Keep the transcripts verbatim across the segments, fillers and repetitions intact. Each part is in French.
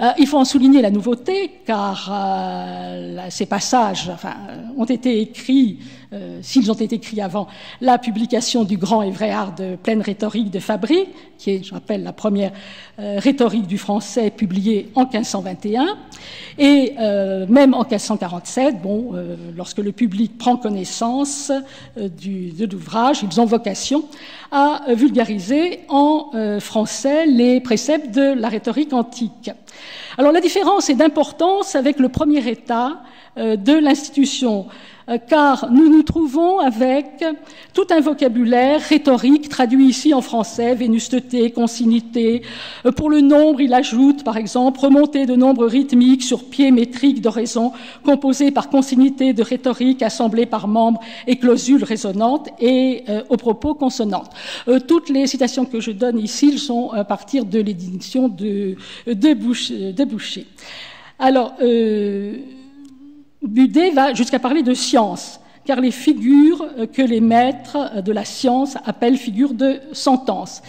Euh, il faut en souligner la nouveauté, car euh, là, ces passages enfin, ont été écrits, euh, s'ils ont été écrits avant, la publication du grand Évréard de Pleine rhétorique de Fabry, qui est, je rappelle, la première euh, rhétorique du français publiée en quinze cent vingt et un, et euh, même en quinze cent quarante-sept, bon, euh, lorsque le public prend connaissance euh, du, de l'ouvrage, ils ont vocation à vulgariser en euh, français les préceptes de la rhétorique antique. Alors la différence est d'importance avec le premier état euh, de l'institution, euh, car nous nous trouvons avec tout un vocabulaire rhétorique traduit ici en français, vénusteté, consignité. Euh, pour le nombre, il ajoute par exemple remontée de nombres rythmiques sur pied métrique d'oraison, composée par consignité de rhétorique, assemblée par membres et clausules résonantes et euh, aux propos consonantes. Euh, toutes les citations que je donne ici sont à partir de l'édition de, de Boucher. De Boucher. Alors, euh, Budé va jusqu'à parler de science, car les figures que les maîtres de la science appellent figures de sentence.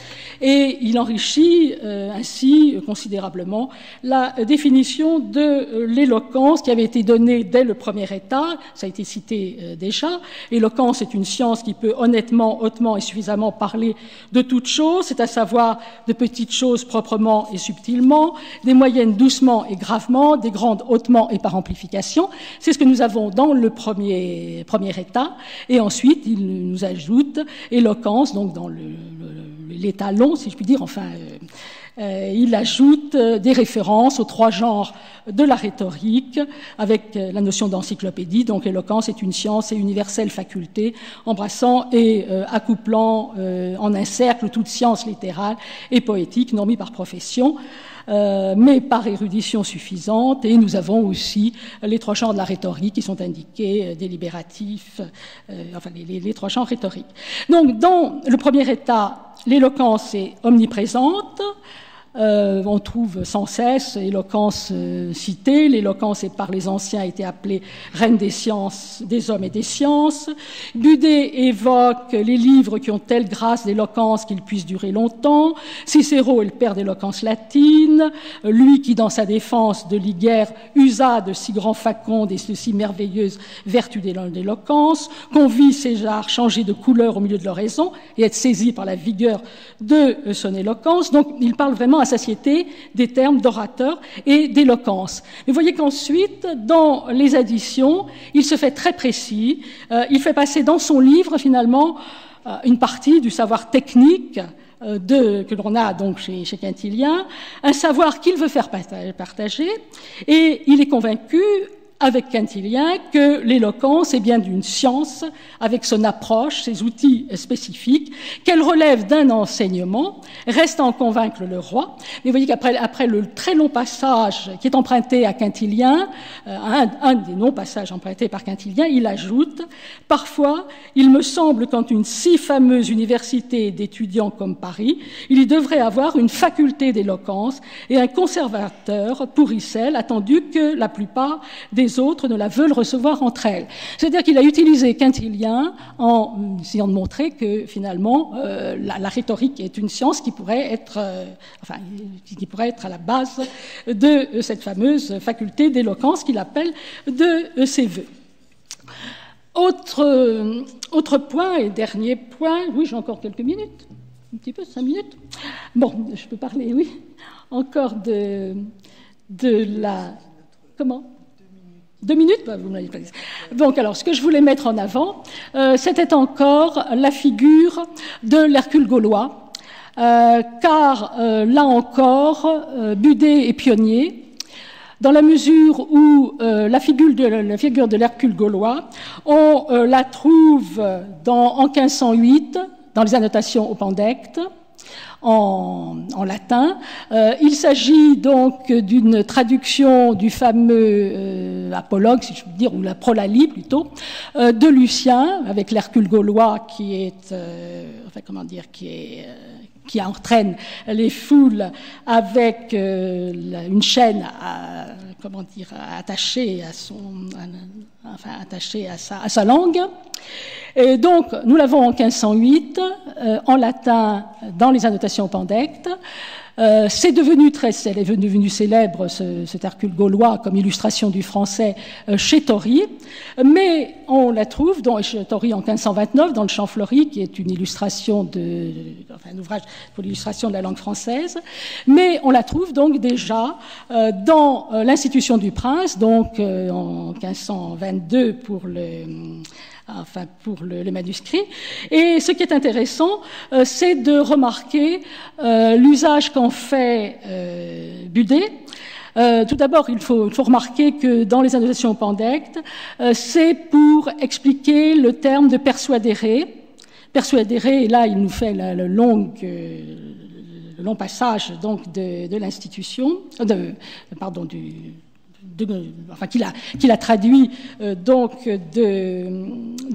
Et il enrichit euh, ainsi considérablement la définition de euh, l'éloquence qui avait été donnée dès le premier état, ça a été cité euh, déjà. L'éloquence est une science qui peut honnêtement, hautement et suffisamment parler de toutes choses, c'est à savoir de petites choses proprement et subtilement, des moyennes doucement et gravement, des grandes hautement et par amplification. C'est ce que nous avons dans le premier, premier état. Et ensuite, il nous ajoute éloquence, donc dans le, le l'état long, si je puis dire, enfin, euh, euh, il ajoute euh, des références aux trois genres de la rhétorique, avec euh, la notion d'encyclopédie. Donc l'éloquence est une science et universelle faculté, embrassant et euh, accouplant euh, en un cercle toute science littérale et poétique, non mis par profession, euh, mais par érudition suffisante. Et nous avons aussi les trois genres de la rhétorique qui sont indiqués, euh, délibératifs, euh, enfin les, les, les trois genres rhétoriques. Donc dans le premier état, l'éloquence est omniprésente, euh, on trouve sans cesse éloquence euh, citée, l'éloquence est par les anciens été appelée reine des sciences, des hommes et des sciences. Budé évoque les livres qui ont telle grâce d'éloquence qu'ils puissent durer longtemps. Cicéron est le père d'éloquence latine, lui qui dans sa défense de Liguère usa de si grands facondes et de si merveilleuses vertus d'éloquence, qu'on vit César changer de couleur au milieu de l'oraison et être saisi par la vigueur de son éloquence. Donc il parle vraiment à satiété des termes d'orateur et d'éloquence. Mais vous voyez qu'ensuite, dans les additions, il se fait très précis. Euh, il fait passer dans son livre, finalement, euh, une partie du savoir technique euh, de, que l'on a donc chez, chez Quintilien, un savoir qu'il veut faire partager, et il est convaincu avec Quintilien que l'éloquence est bien d'une science avec son approche, ses outils spécifiques, qu'elle relève d'un enseignement, reste à en convaincre le roi. Mais vous voyez qu'après après le très long passage qui est emprunté à Quintilien, euh, un, un des longs passages empruntés par Quintilien, il ajoute « Parfois, il me semble qu'en une si fameuse université d'étudiants comme Paris, il y devrait avoir une faculté d'éloquence et un conservateur pour Issel, attendu que la plupart des autres ne la veulent recevoir entre elles. » C'est-à-dire qu'il a utilisé Quintilien en essayant de montrer que finalement euh, la, la rhétorique est une science qui pourrait être, euh, enfin, qui pourrait être à la base de cette fameuse faculté d'éloquence qu'il appelle de ses vœux. Autre, autre point et dernier point, oui j'ai encore quelques minutes, un petit peu, cinq minutes. Bon, je peux parler, oui, encore de, de la... Comment ? Deux minutes, bah, vous m'avez pas dit. Donc, alors, ce que je voulais mettre en avant, euh, c'était encore la figure de l'Hercule gaulois, euh, car euh, là encore, euh, Budé est pionnier, dans la mesure où euh, la figure de, la figure de l'Hercule gaulois, on euh, la trouve dans, en quinze cent huit, dans les annotations au Pandectes, En, en latin. Euh, il s'agit donc d'une traduction du fameux euh, apologue, si je puis dire, ou la prolalie plutôt, euh, de Lucien, avec l'Hercule gaulois qui est, euh, enfin comment dire, qui est, euh, qui entraîne les foules avec euh, la, une chaîne, à, comment dire, attachée à son, à, enfin attachée à sa, à sa langue. Et donc, nous l'avons en quinze cent huit, euh, en latin, dans les annotations au Pandecte. Euh, c'est devenu très célèbre, devenu célèbre ce, cet Hercule gaulois comme illustration du français euh, chez Tory, mais on la trouve dans, chez Tory en quinze cent vingt-neuf dans le Champ-Fleury, qui est une illustration de, enfin, un ouvrage pour l'illustration de la langue française, mais on la trouve donc déjà euh, dans euh, l'institution du Prince, donc euh, en quinze cent vingt-deux pour le Enfin, pour le, les manuscrits. Et ce qui est intéressant, euh, c'est de remarquer euh, l'usage qu'en fait euh, Budé. Euh, tout d'abord, il faut, faut remarquer que dans les annotations Pandectes, euh, c'est pour expliquer le terme de persuadere. Persuadere, et là, il nous fait la, la longue... Euh, le long passage donc, de, de l'institution... De, pardon, du... De, enfin, qu'il a, qu'il a traduit euh, donc de,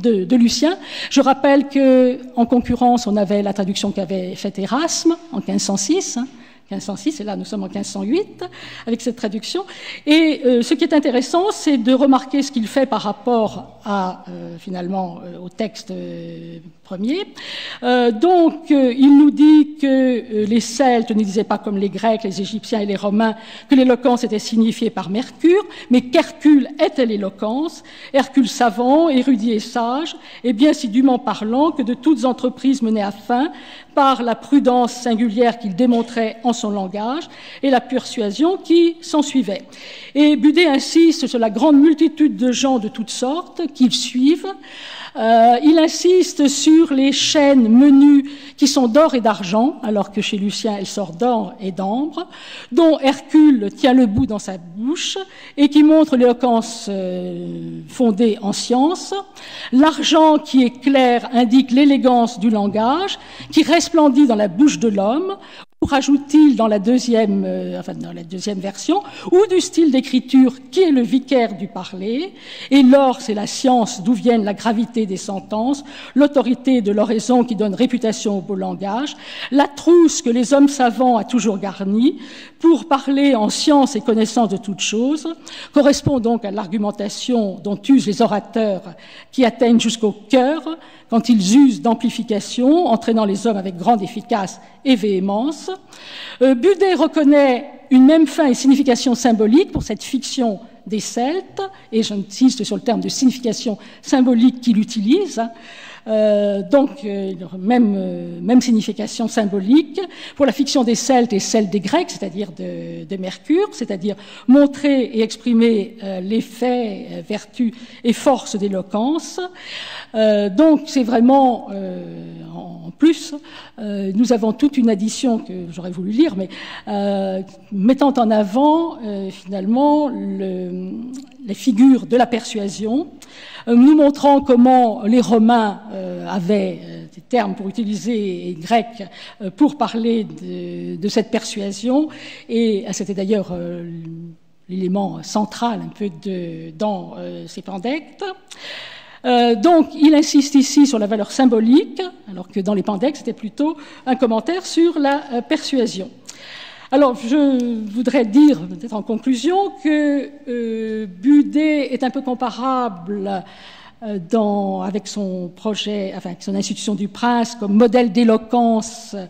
de, de Lucien. Je rappelle qu'en concurrence, on avait la traduction qu'avait faite Erasme en quinze cent six, hein, quinze cent six, et là nous sommes en quinze cent huit avec cette traduction. Et euh, ce qui est intéressant, c'est de remarquer ce qu'il fait par rapport à, euh, finalement, euh, au texte euh, premier. Euh, donc, euh, il nous dit que euh, les Celtes ne disaient pas comme les Grecs, les Égyptiens et les Romains que l'éloquence était signifiée par Mercure, mais qu'Hercule était l'éloquence, Hercule savant, érudit et sage, et bien si dûment parlant que de toutes entreprises menées à fin par la prudence singulière qu'il démontrait en son langage et la persuasion qui s'ensuivait. Et Budé insiste sur la grande multitude de gens de toutes sortes qu'ils suivent. Euh, il insiste sur les chaînes menues qui sont d'or et d'argent, alors que chez Lucien, elles sortent d'or et d'ambre, dont Hercule tient le bout dans sa bouche et qui montre l'éloquence euh, fondée en science. L'argent qui est clair indique l'élégance du langage, qui resplendit dans la bouche de l'homme, ou rajoute-t-il dans la deuxième, euh, enfin, dans la deuxième version, ou du style d'écriture qui est le vicaire du parler, et l'or, c'est la science d'où viennent la gravité des sentences, l'autorité de l'oraison qui donne réputation au beau langage, la trousse que les hommes savants a toujours garnie, pour parler en science et connaissance de toutes choses, correspond donc à l'argumentation dont usent les orateurs qui atteignent jusqu'au cœur, quand ils usent d'amplification, entraînant les hommes avec grande efficace et véhémence. Euh, Budé reconnaît une même fin et signification symbolique pour cette fiction des Celtes, et j'insiste sur le terme de signification symbolique qu'il utilise, Euh, donc, euh, même, euh, même signification symbolique pour la fiction des Celtes et celle des Grecs, c'est-à-dire de, de Mercure, c'est-à-dire montrer et exprimer euh, les faits, euh, vertus et forces d'éloquence. Euh, donc, c'est vraiment, euh, en plus, euh, nous avons toute une addition que j'aurais voulu lire, mais euh, mettant en avant, euh, finalement, le, les figures de la persuasion, euh, nous montrant comment les Romains avait des termes pour utiliser, et grec, pour parler de, de cette persuasion, et c'était d'ailleurs l'élément central un peu de, dans ces Pandectes. Euh, donc, il insiste ici sur la valeur symbolique, alors que dans les Pandectes, c'était plutôt un commentaire sur la persuasion. Alors, je voudrais dire, peut-être en conclusion, que euh, Budé est un peu comparable Dans, avec son projet, enfin, avec son institution du Prince comme modèle d'éloquence, euh,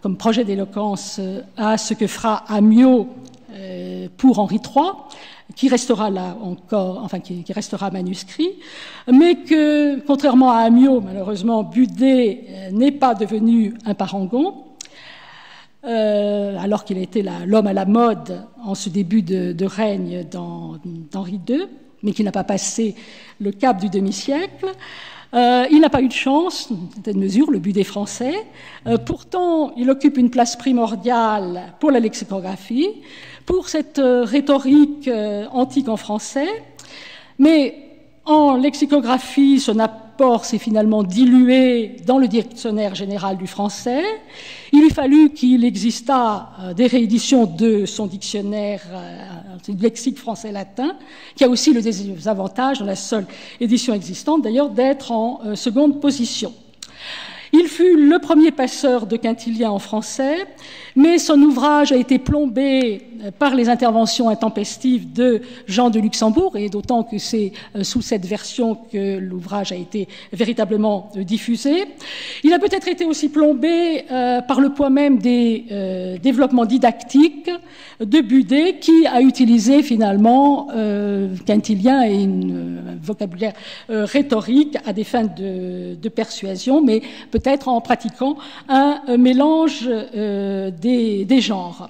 comme projet d'éloquence euh, à ce que fera Amyot euh, pour Henri trois, qui restera là encore, enfin qui, qui restera manuscrit, mais que contrairement à Amyot, malheureusement, Budé euh, n'est pas devenu un parangon, euh, alors qu'il était l'homme à la mode en ce début de, de règne d'Henri deux. Mais qui n'a pas passé le cap du demi-siècle. Euh, il n'a pas eu de chance, dans une certaine mesure, le Budé français. Euh, pourtant, il occupe une place primordiale pour la lexicographie, pour cette euh, rhétorique euh, antique en français. Mais en lexicographie, son apport s'est finalement dilué dans le dictionnaire général du français. Il eût fallu qu'il existât euh, des rééditions de son dictionnaire euh, C'est du lexique français-latin, qui a aussi le désavantage, dans la seule édition existante d'ailleurs, d'être en euh, seconde position. Il fut le premier passeur de Quintilien en français, mais son ouvrage a été plombé par les interventions intempestives de Jean de Luxembourg, et d'autant que c'est sous cette version que l'ouvrage a été véritablement diffusé. Il a peut-être été aussi plombé euh, par le poids même des euh, développements didactiques de Budé, qui a utilisé finalement euh, Quintilien et une, un vocabulaire euh, rhétorique à des fins de, de persuasion, mais peut-être en pratiquant un mélange euh, des, des genres.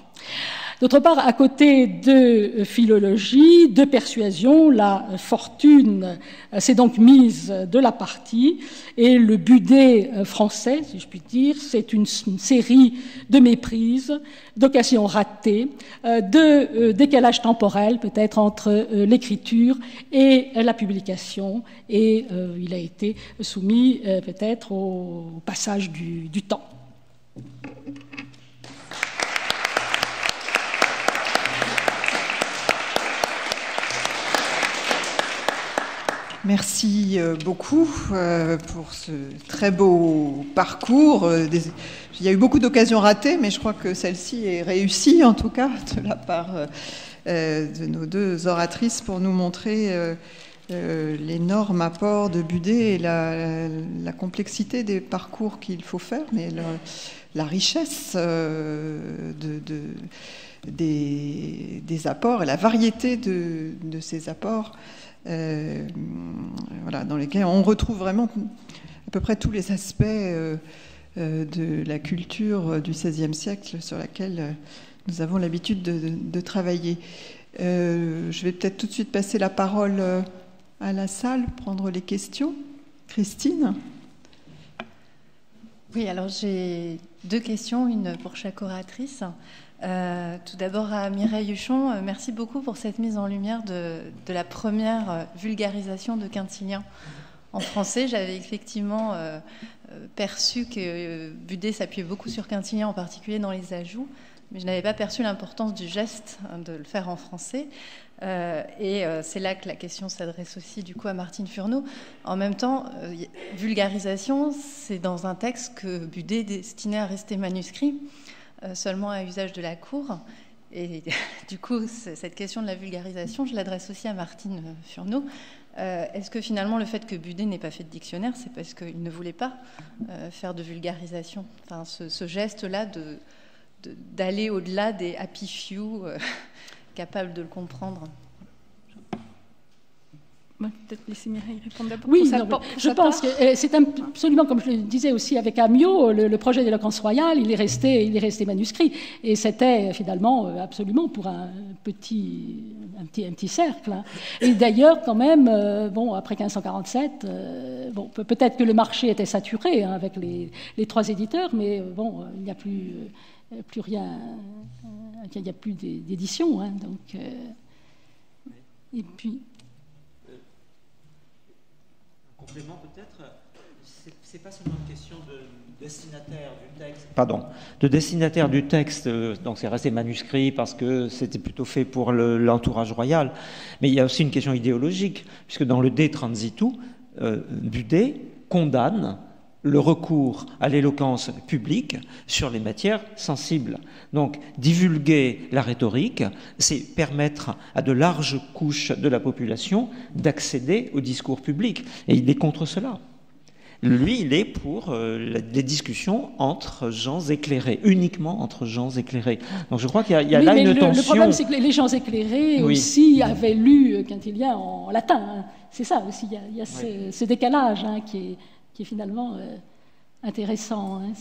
D'autre part, à côté de philologie, de persuasion, la fortune s'est donc mise de la partie, et le Budé français, si je puis dire, c'est une série de méprises, d'occasions ratées, de décalage temporel peut-être entre l'écriture et la publication, et il a été soumis peut-être au passage du, du temps. Merci beaucoup pour ce très beau parcours. Il y a eu beaucoup d'occasions ratées, mais je crois que celle-ci est réussie, en tout cas, de la part de nos deux oratrices, pour nous montrer l'énorme apport de Budé et la, la complexité des parcours qu'il faut faire, mais la, la richesse de... de Des, des apports et la variété de, de ces apports, euh, voilà, dans lesquels on retrouve vraiment à peu près tous les aspects euh, euh, de la culture du seizième siècle sur laquelle nous avons l'habitude de, de, de travailler. Euh, je vais peut-être tout de suite passer la parole à la salle, prendre les questions. Christine ? Oui, alors j'ai deux questions, une pour chaque oratrice. Euh, tout d'abord à Mireille Huchon, euh, merci beaucoup pour cette mise en lumière de, de la première euh, vulgarisation de Quintilien en français. J'avais effectivement euh, perçu que euh, Budé s'appuyait beaucoup sur Quintilien, en particulier dans les ajouts, mais je n'avais pas perçu l'importance du geste, hein, de le faire en français. Euh, et euh, c'est là que la question s'adresse aussi du coup à Martine Furneau. En même temps, euh, vulgarisation, c'est dans un texte que Budé est destiné à rester manuscrit, seulement à usage de la cour. Et du coup, cette question de la vulgarisation, je l'adresse aussi à Martine Furneau. Euh, Est-ce que finalement, le fait que Budé n'ait pas fait de dictionnaire, c'est parce qu'il ne voulait pas euh, faire de vulgarisation, enfin, ce, ce geste-là de, de, d'aller au-delà des happy few euh, capables de le comprendre? Peut-être laisser Mireille répondre d'abord. Oui, non, pour, je pense part. que c'est absolument, comme je le disais aussi avec Amyot, le, le projet d'éloquence royale, il est resté, il est resté manuscrit. Et c'était finalement absolument pour un petit, un petit, un petit cercle. Hein. Et d'ailleurs, quand même, euh, bon, après quinze cent quarante-sept, euh, bon, peut-être que le marché était saturé, hein, avec les, les trois éditeurs, mais bon, il n'y a plus, plus rien, il n'y a plus d'édition. Hein, donc, euh, et puis. Complément peut-être, c'est pas seulement une question de destinataire du texte. Pardon, de destinataire du texte, donc c'est resté manuscrit parce que c'était plutôt fait pour l'entourage le, royal, mais il y a aussi une question idéologique, puisque dans le De Transitu, euh, Budé condamne le recours à l'éloquence publique sur les matières sensibles. Donc, divulguer la rhétorique, c'est permettre à de larges couches de la population d'accéder au discours public. Et il est contre cela. Lui, il est pour euh, les discussions entre gens éclairés, uniquement entre gens éclairés. Donc, je crois qu'il y a, il y a oui, là une le, tension... Le problème, c'est que les gens éclairés oui. aussi avaient lu Quintilien en latin. Hein. C'est ça aussi, il y a, il y a ce, oui. ce décalage, hein, qui est... qui est finalement euh, intéressant. Hein,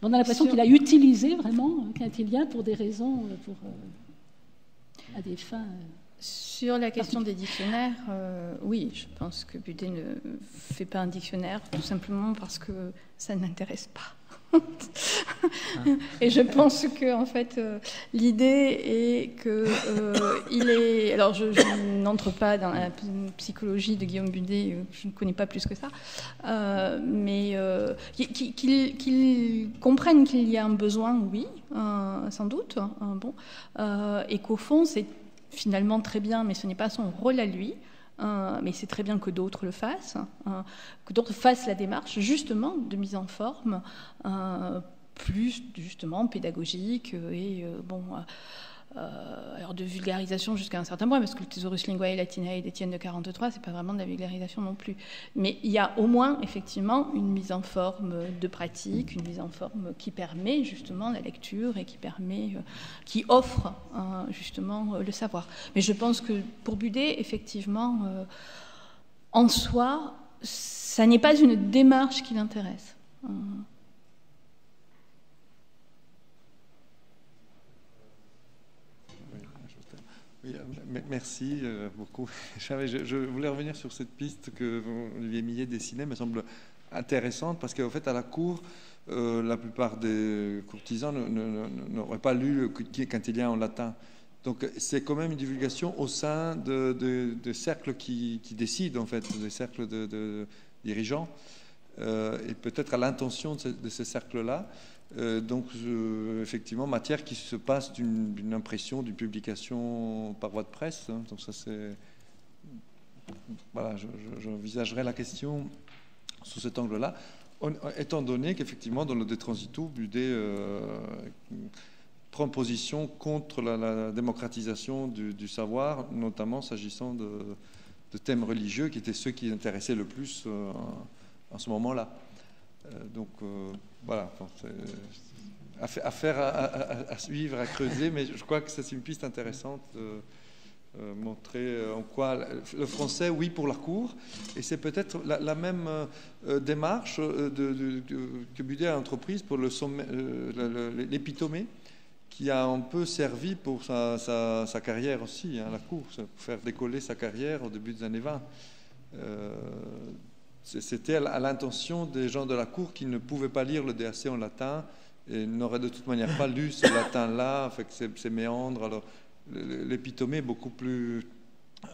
on a l'impression qu'il a utilisé vraiment Quintilien pour des raisons, pour, euh, à des fins... Euh, Sur la question des dictionnaires, euh, oui, je pense que Budé ne fait pas un dictionnaire, tout simplement parce que ça ne l'intéresse pas. Et je pense que, en fait, euh, l'idée est que euh, il est. Alors, je, je n'entre pas dans la psychologie de Guillaume Budé, je ne connais pas plus que ça, euh, mais euh, qu'il qu'il, qu'il comprenne qu'il y a un besoin, oui, euh, sans doute, hein, bon, euh, et qu'au fond, c'est finalement très bien, mais ce n'est pas son rôle à lui hein, mais c'est très bien que d'autres le fassent, hein, que d'autres fassent la démarche justement de mise en forme, hein, plus justement pédagogique et euh, bon... Euh, Euh, alors de vulgarisation jusqu'à un certain point, parce que le Thesaurus Linguae Latinae d'Étienne de quarante-trois, c'est pas vraiment de la vulgarisation non plus. Mais il y a au moins effectivement une mise en forme de pratique, une mise en forme qui permet justement la lecture et qui permet, euh, qui offre hein, justement euh, le savoir. Mais je pense que pour Budé, effectivement, euh, en soi, ça n'est pas une démarche qui l'intéresse. Euh, Oui, merci beaucoup. Je voulais revenir sur cette piste que Olivier Millet dessinait, me semble intéressante, parce qu'en fait, à la cour, euh, la plupart des courtisans n'auraient pas lu le Quintilien en latin. Donc, c'est quand même une divulgation au sein de, de, de cercles qui, qui décident, en fait, des cercles de, de dirigeants, euh, et peut-être à l'intention de ces, de ces cercles-là. Euh, donc, euh, effectivement, matière qui se passe d'une impression, d'une publication par voie de presse. Hein, donc, ça, c'est. Voilà, j'envisagerai je, je, la question sous cet angle-là. Étant donné qu'effectivement, dans le De Transitu, Budé euh, prend position contre la, la démocratisation du, du savoir, notamment s'agissant de, de thèmes religieux qui étaient ceux qui intéressaient le plus euh, en, en ce moment-là. Donc euh, voilà, à faire, à, à, à suivre, à creuser, mais je crois que c'est une piste intéressante de euh, montrer en quoi le français, oui, pour la cour, et c'est peut-être la, la même euh, démarche de, de, de, que Budé a entreprise pour l'épitomée, euh, qui a un peu servi pour sa, sa, sa carrière aussi, hein, la cour, pour faire décoller sa carrière au début des années vingt. Euh, C'était à l'intention des gens de la cour qui ne pouvaient pas lire le D A C en latin et n'auraient de toute manière pas lu ce latin-là, avec ses, ses méandres. Alors, l'épitomée est beaucoup plus,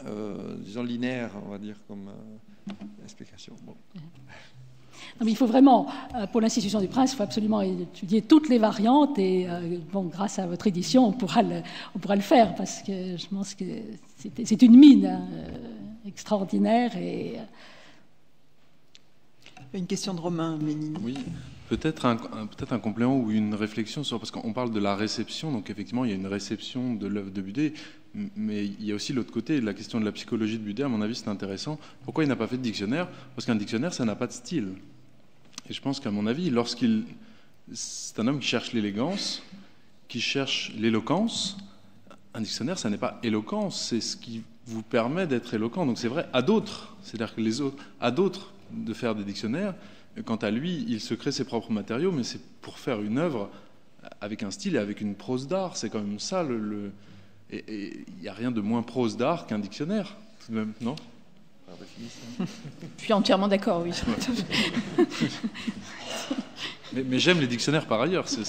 euh, disons, linéaire, on va dire, comme euh, explication. Bon. Non, mais il faut vraiment, pour l'institution du prince, il faut absolument étudier toutes les variantes et euh, bon, grâce à votre édition, on pourra le, on pourra le faire parce que je pense que c'est une mine hein, extraordinaire et... Une question de Romain Ménine. Oui, peut-être un, un, peut-être un complément ou une réflexion sur, parce qu'on parle de la réception, donc effectivement il y a une réception de l'œuvre de Budé, mais il y a aussi l'autre côté, la question de la psychologie de Budé, à mon avis c'est intéressant. Pourquoi il n'a pas fait de dictionnaire? Parce qu'un dictionnaire ça n'a pas de style. Et je pense qu'à mon avis, lorsqu'il, c'est un homme qui cherche l'élégance, qui cherche l'éloquence, un dictionnaire ça n'est pas éloquence, c'est ce qui vous permet d'être éloquent. Donc c'est vrai à d'autres, c'est-à-dire que les autres, à d'autres, de faire des dictionnaires. Quant à lui, il se crée ses propres matériaux, mais c'est pour faire une œuvre avec un style et avec une prose d'art. C'est quand même ça. Le, le... Et il n'y a rien de moins prose d'art qu'un dictionnaire, tout de même, non? Je suis entièrement d'accord, oui. Ouais. mais mais j'aime les dictionnaires par ailleurs. Ça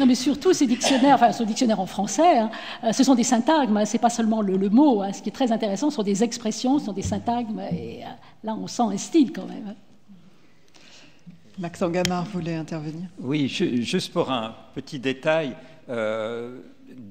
non, mais surtout ces dictionnaires, enfin ce dictionnaire en français, hein, ce sont des syntagmes, hein, c'est pas seulement le, le mot. Hein, ce qui est très intéressant, ce sont des expressions, ce sont des syntagmes, et euh, là on sent un style quand même. Hein. Maxence Gamard voulait intervenir. Oui, je, juste pour un petit détail, euh,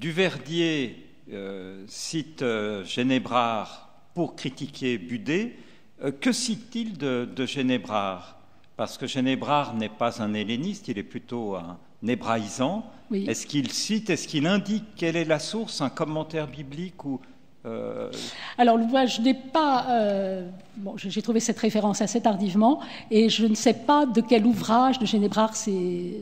Duverdier euh, cite euh, Génébrard pour critiquer Budé. Euh, que cite-t-il de, de Génébrard? Parce que Génébrard n'est pas un helléniste, il est plutôt un hébraïsant. Oui. Est-ce qu'il cite, est-ce qu'il indique quelle est la source, un commentaire biblique ou euh... Alors, moi, je n'ai pas... Euh, bon, j'ai trouvé cette référence assez tardivement, et je ne sais pas de quel ouvrage de Génébrard c'est...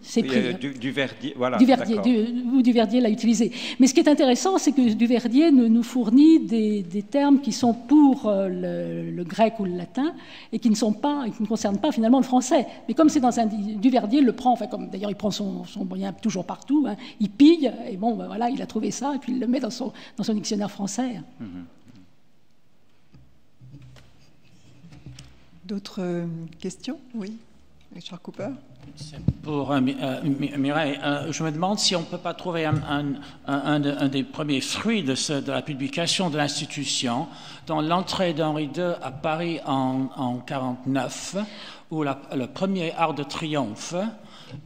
C'est pris. Du, du Verdier, voilà. Du Verdier, du, ou du Verdier l'a utilisé. Mais ce qui est intéressant, c'est que Du Verdier ne, nous fournit des, des termes qui sont pour le, le grec ou le latin et qui ne sont pas, et qui ne concernent pas finalement le français. Mais comme c'est dans un, Du Verdier le prend, enfin comme d'ailleurs il prend son, son moyen toujours partout, hein, il pille et bon, ben voilà, il a trouvé ça et puis il le met dans son, dans son dictionnaire français. Mmh. D'autres questions? Oui. Richard Cooper. Pour euh, Mireille, euh, je me demande si on ne peut pas trouver un, un, un, un, de, un des premiers fruits de, ce, de la publication de l'institution dans l'entrée d'Henri deux à Paris en mille neuf cent quarante-neuf, où la, le premier Arc de Triomphe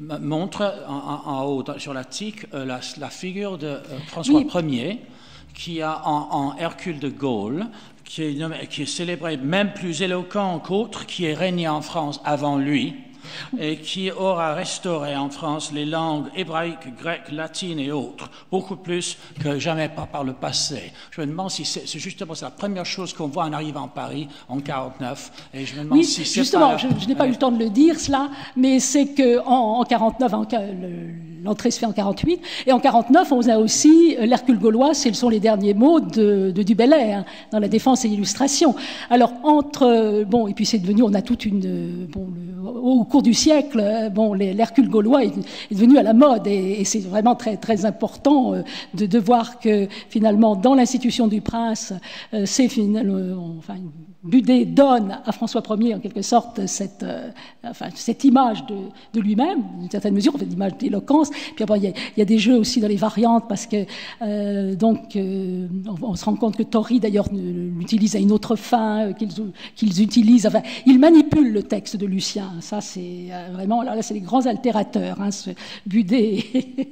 montre en, en, en haut sur l'attique euh, la, la figure de euh, François Ier, qui a en, en Hercule de Gaulle, qui est, qui est célébré même plus éloquent qu'autre, qui est régné en France avant lui, et qui aura restauré en France les langues hébraïques, grecques, latines et autres, beaucoup plus que jamais pas par le passé. Je me demande si c'est justement la première chose qu'on voit en arrivant à Paris en mille neuf cent quarante-neuf. Et je me demande oui, si justement, pas, je, je n'ai pas euh, eu le temps de le dire cela, mais c'est qu'en mille neuf cent quarante-neuf, l'entrée se fait en mille neuf cent quarante-huit, et en mille neuf cent quarante-neuf, on a aussi l'Hercule gaulois, ce sont les derniers mots de, de Du Bellay, hein, dans la défense et l'illustration. Alors, entre... Bon, et puis c'est devenu, on a toute une... Bon, le, au cours du siècle, bon, l'Hercule gaulois est, est devenu à la mode, et, et c'est vraiment très, très important de, de voir que, finalement, dans l'institution du prince, euh, c'est finalement... Euh, enfin, Budé donne à François Ier, en quelque sorte, cette, euh, enfin, cette image de, de lui-même, d'une certaine mesure, en fait, l'image d'éloquence. Puis après, il y, a, il y a des jeux aussi dans les variantes, parce que, euh, donc, euh, on, on se rend compte que Tory, d'ailleurs, l'utilise à une autre fin, qu'ils qu'ils utilisent, enfin, ils manipulent le texte de Lucien. Ça, c'est euh, vraiment, là, là c'est les grands altérateurs, hein, ce Budé.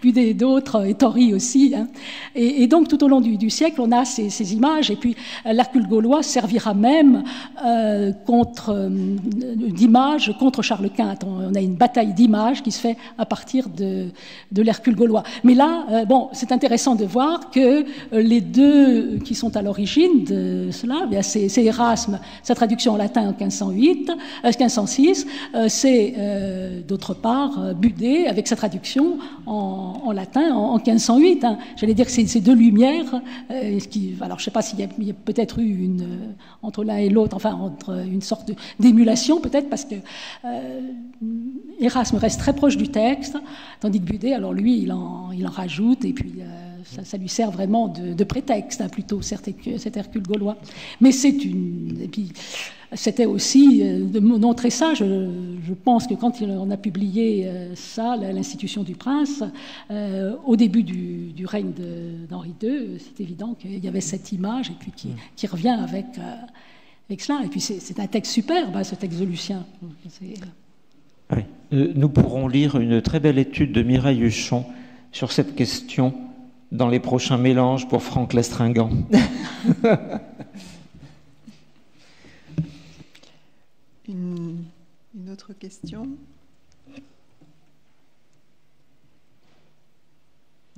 Puis des d'autres, et Tory aussi. Hein. Et, et donc, tout au long du, du siècle, on a ces, ces images. Et puis, l'Hercule gaulois servira même euh, contre euh, d'images contre Charles Quint. On, on a une bataille d'images qui se fait à partir de, de l'Hercule gaulois. Mais là, euh, bon, c'est intéressant de voir que les deux qui sont à l'origine de cela, eh bien, c'est, c'est Erasme, sa traduction en latin en mille cinq cent huit, euh, mille cinq cent six, euh, c'est euh, d'autre part Budé avec sa traduction en En, en latin, en, en mille cinq cent huit. Hein. J'allais dire que c'est ces deux lumières, euh, qui, alors je ne sais pas s'il y a, a peut-être eu une, euh, entre l'un et l'autre, enfin entre une sorte d'émulation peut-être, parce que euh, Erasme reste très proche du texte, tandis que Budé, alors lui, il en, il en rajoute, et puis euh, ça, ça lui sert vraiment de, de prétexte, hein, plutôt, cet, cet Hercule gaulois. Mais c'est une... Et puis, c'était aussi de montrer ça. Je, je pense que quand on a publié ça, l'institution du prince, euh, au début du, du règne d'Henri deux, c'est évident qu'il y avait cette image et puis qui, qui revient avec, euh, avec cela. Et puis c'est un texte superbe, hein, ce texte de Lucien. Oui. Nous pourrons lire une très belle étude de Mireille Huchon sur cette question dans les prochains mélanges pour Franck Lestringant. Une, une autre question?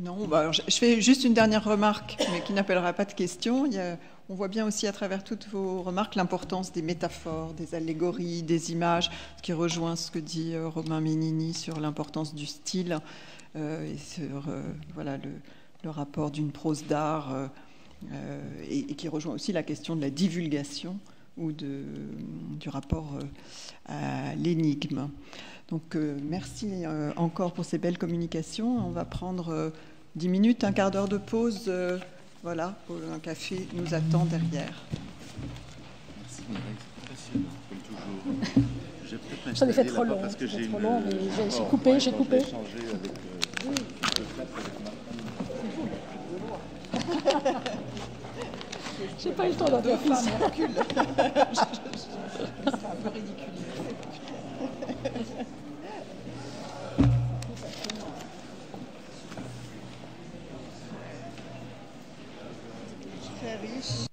Non, bah alors je, je fais juste une dernière remarque, mais qui n'appellera pas de question. Il y a, on voit bien aussi à travers toutes vos remarques l'importance des métaphores, des allégories, des images, ce qui rejoint ce que dit euh, Romain Ménini sur l'importance du style euh, et sur euh, voilà, le, le rapport d'une prose d'art euh, euh, et, et qui rejoint aussi la question de la divulgation ou de, du rapport à l'énigme. Donc euh, merci euh, encore pour ces belles communications. On va prendre euh, dix minutes, un quart d'heure de pause. Euh, voilà, un café nous attend derrière. Merci. Ça me fait trop long, parce que j'ai une... mais j'ai coupé, j'ai coupé. J'ai changé avec le flat avec Martine. Je n'ai pas eu le temps d'en faire plus. C'est un peu ridicule. Très riche.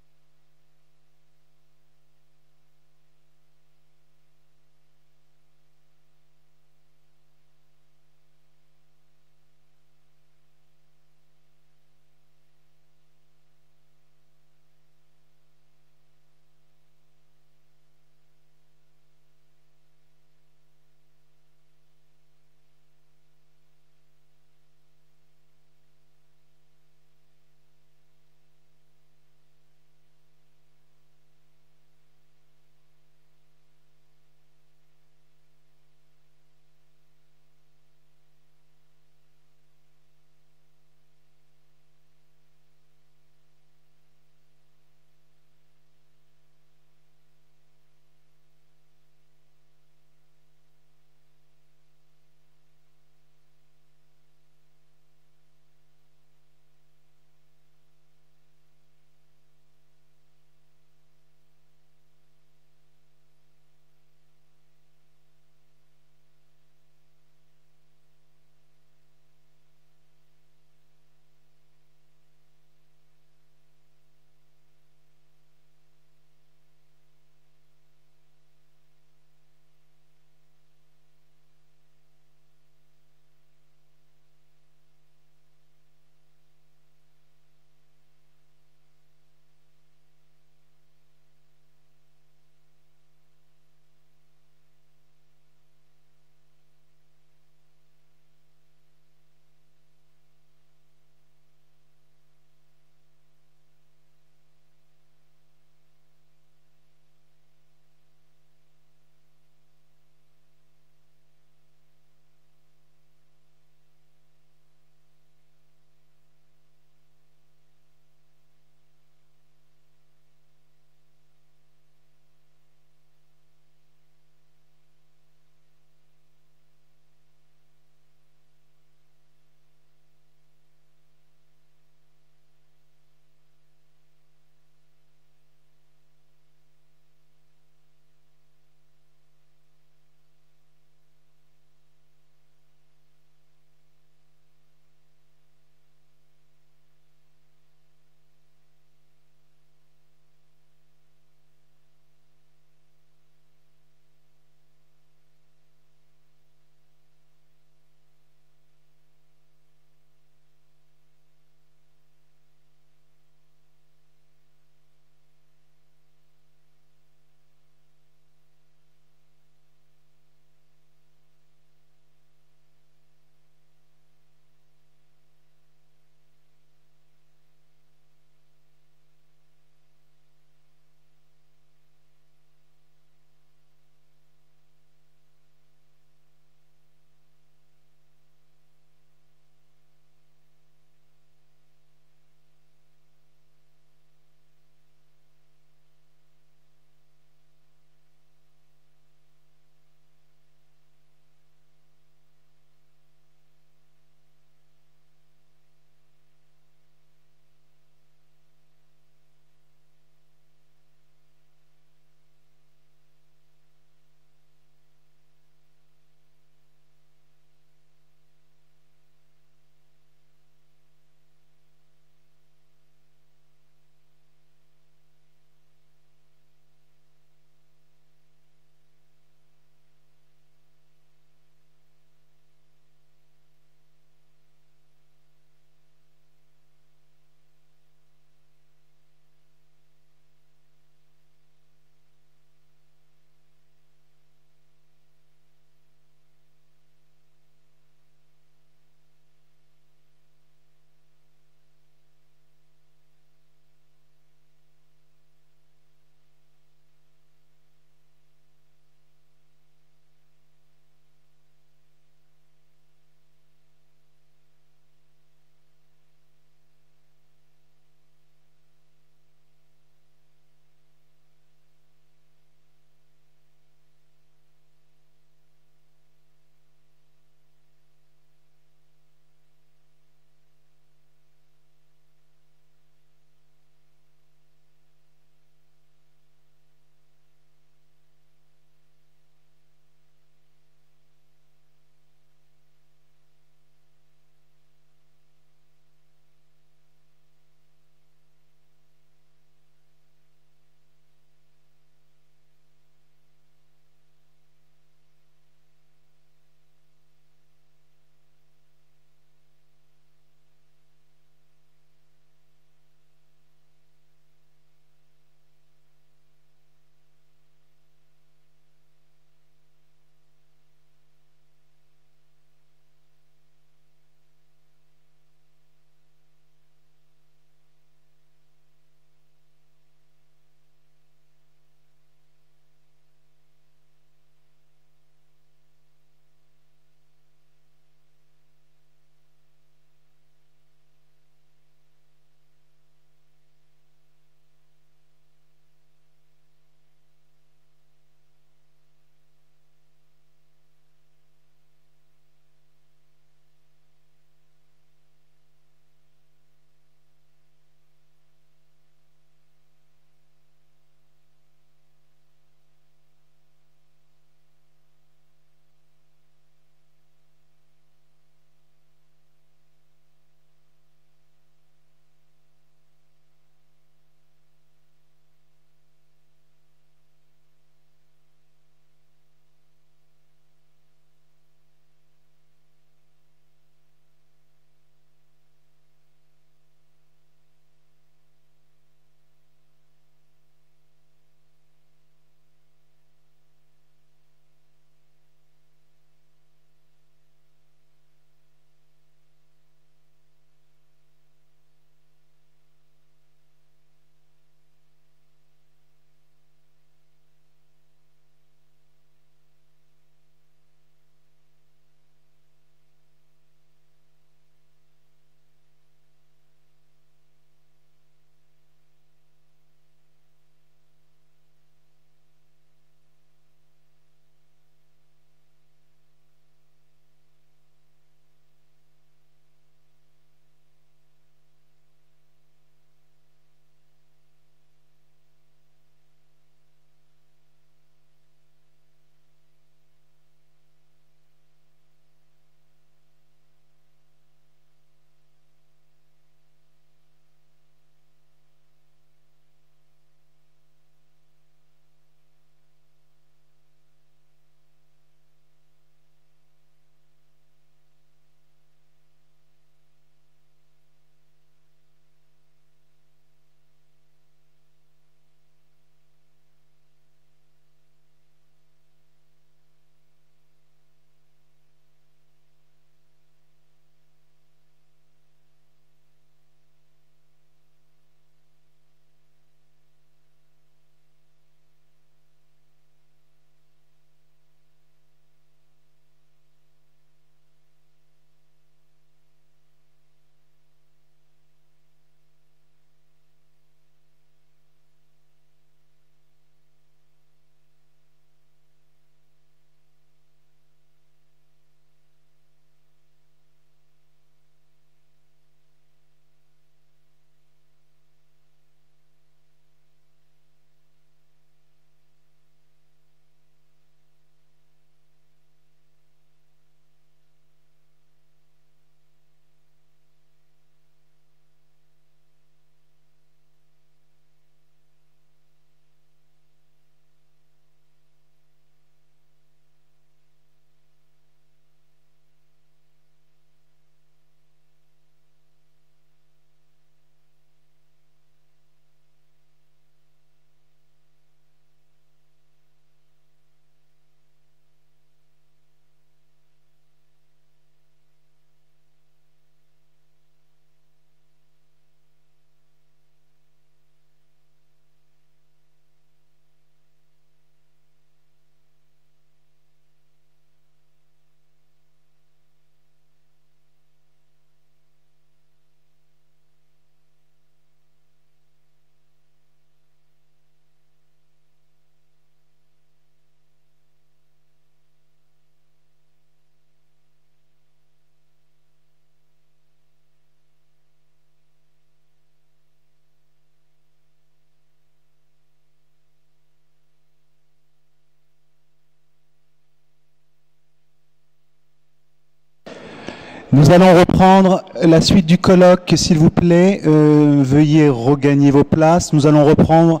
Nous allons reprendre la suite du colloque, s'il vous plaît. Euh, veuillez regagner vos places. Nous allons reprendre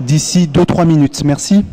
d'ici deux trois minutes. Merci.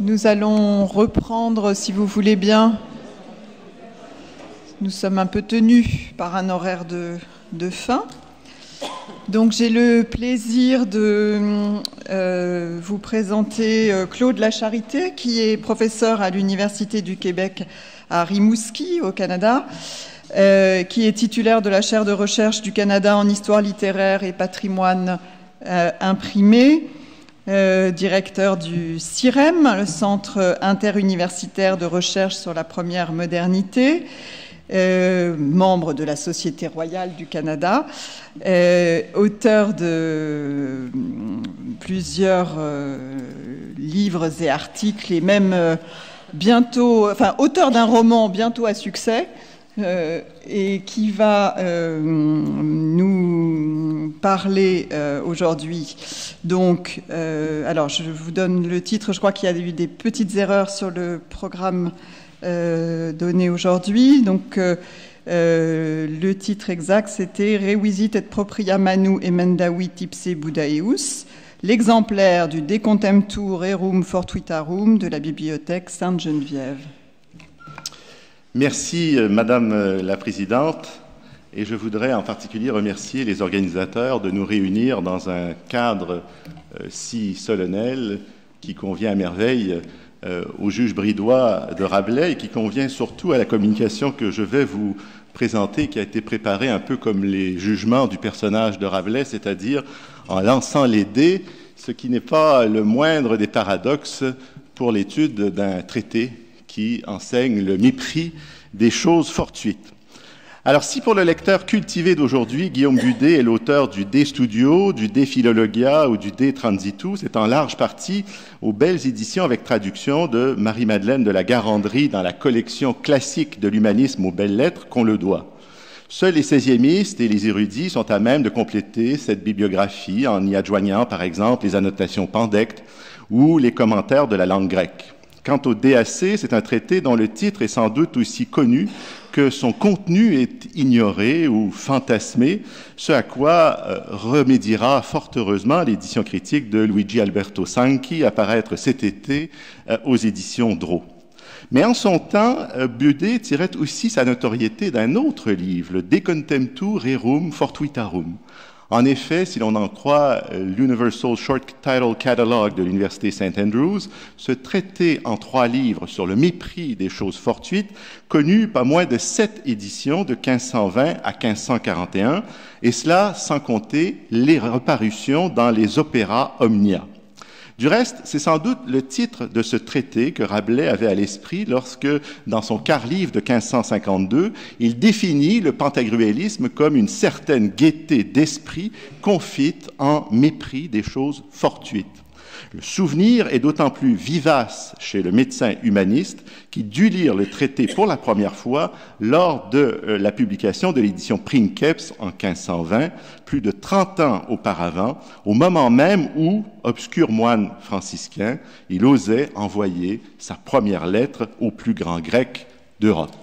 Nous allons reprendre, si vous voulez bien. Nous sommes un peu tenus par un horaire de, de fin. Donc j'ai le plaisir de euh, vous présenter Claude Lacharité, qui est professeur à l'Université du Québec à Rimouski, au Canada, euh, qui est titulaire de la chaire de recherche du Canada en histoire littéraire et patrimoine euh, imprimé, euh, directeur du C I R E M, le Centre Interuniversitaire de Recherche sur la Première Modernité, euh, membre de la Société Royale du Canada, euh, auteur de plusieurs euh, livres et articles, et même euh, bientôt, enfin, auteur d'un roman bientôt à succès, Euh, et qui va euh, nous parler euh, aujourd'hui. Donc, euh, alors je vous donne le titre, je crois qu'il y a eu des petites erreurs sur le programme euh, donné aujourd'hui. Donc, euh, euh, le titre exact, c'était « Revisit et propria manu emendavit ipse Budaeus », l'exemplaire du « De contemptu rerum fortuitarum » de la Bibliothèque Sainte-Geneviève. Merci Madame la Présidente, et je voudrais en particulier remercier les organisateurs de nous réunir dans un cadre euh, si solennel qui convient à merveille euh, au juge bridois de Rabelais et qui convient surtout à la communication que je vais vous présenter, qui a été préparée un peu comme les jugements du personnage de Rabelais, c'est-à-dire en lançant les dés, ce qui n'est pas le moindre des paradoxes pour l'étude d'un traité qui enseigne le mépris des choses fortuites. Alors, si pour le lecteur cultivé d'aujourd'hui, Guillaume Budé est l'auteur du De studio, du De philologia ou du De Transitu, c'est en large partie aux belles éditions avec traduction de Marie-Madeleine de la Garandrie dans la collection classique de l'humanisme aux Belles Lettres qu'on le doit. Seuls les seiziémistes et les érudits sont à même de compléter cette bibliographie en y adjoignant, par exemple, les annotations Pandectes ou les commentaires de la langue grecque. Quant au D A C, c'est un traité dont le titre est sans doute aussi connu que son contenu est ignoré ou fantasmé, ce à quoi euh, remédiera fort heureusement l'édition critique de Luigi Alberto Sanchi à paraître cet été euh, aux éditions Dreux. Mais en son temps, euh, Budé tirait aussi sa notoriété d'un autre livre, le De contemptu rerum fortuitarum. En effet, si l'on en croit l'Universal Short Title Catalogue de l'Université Saint Andrews, ce traité en trois livres sur le mépris des choses fortuites connut pas moins de sept éditions de quinze cent vingt à quinze cent quarante et un, et cela sans compter les reparutions dans les opéras omnia. Du reste, c'est sans doute le titre de ce traité que Rabelais avait à l'esprit lorsque, dans son quart livre de quinze cent cinquante-deux, il définit le pantagruélisme comme une certaine gaieté d'esprit confite en mépris des choses fortuites. Le souvenir est d'autant plus vivace chez le médecin humaniste qui dut lire le traité pour la première fois lors de euh, la publication de l'édition Princeps en quinze cent vingt, plus de trente ans auparavant, au moment même où, obscur moine franciscain, il osait envoyer sa première lettre au plus grand grec d'Europe.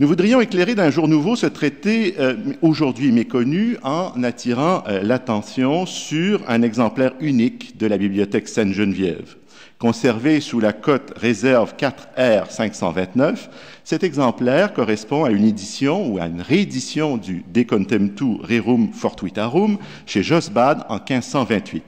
Nous voudrions éclairer d'un jour nouveau ce traité euh, aujourd'hui méconnu en attirant euh, l'attention sur un exemplaire unique de la Bibliothèque Sainte-Geneviève. Conservé sous la cote réserve quatre R cinq cent vingt-neuf, cet exemplaire correspond à une édition ou à une réédition du De contemptu rerum fortuitarum chez Josse Bade en quinze cent vingt-huit.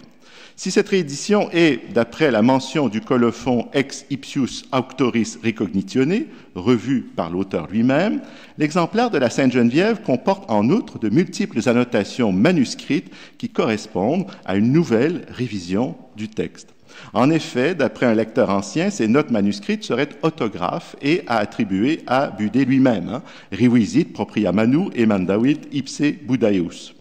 Si cette réédition est, d'après la mention du colophon Ex ipsius autoris recognitione, revue par l'auteur lui-même, l'exemplaire de la Sainte-Geneviève comporte en outre de multiples annotations manuscrites qui correspondent à une nouvelle révision du texte. En effet, d'après un lecteur ancien, ces notes manuscrites seraient autographes et à attribuer à Budé lui-même, hein, « Revisit propria manu emendavit ipse Budaeus ».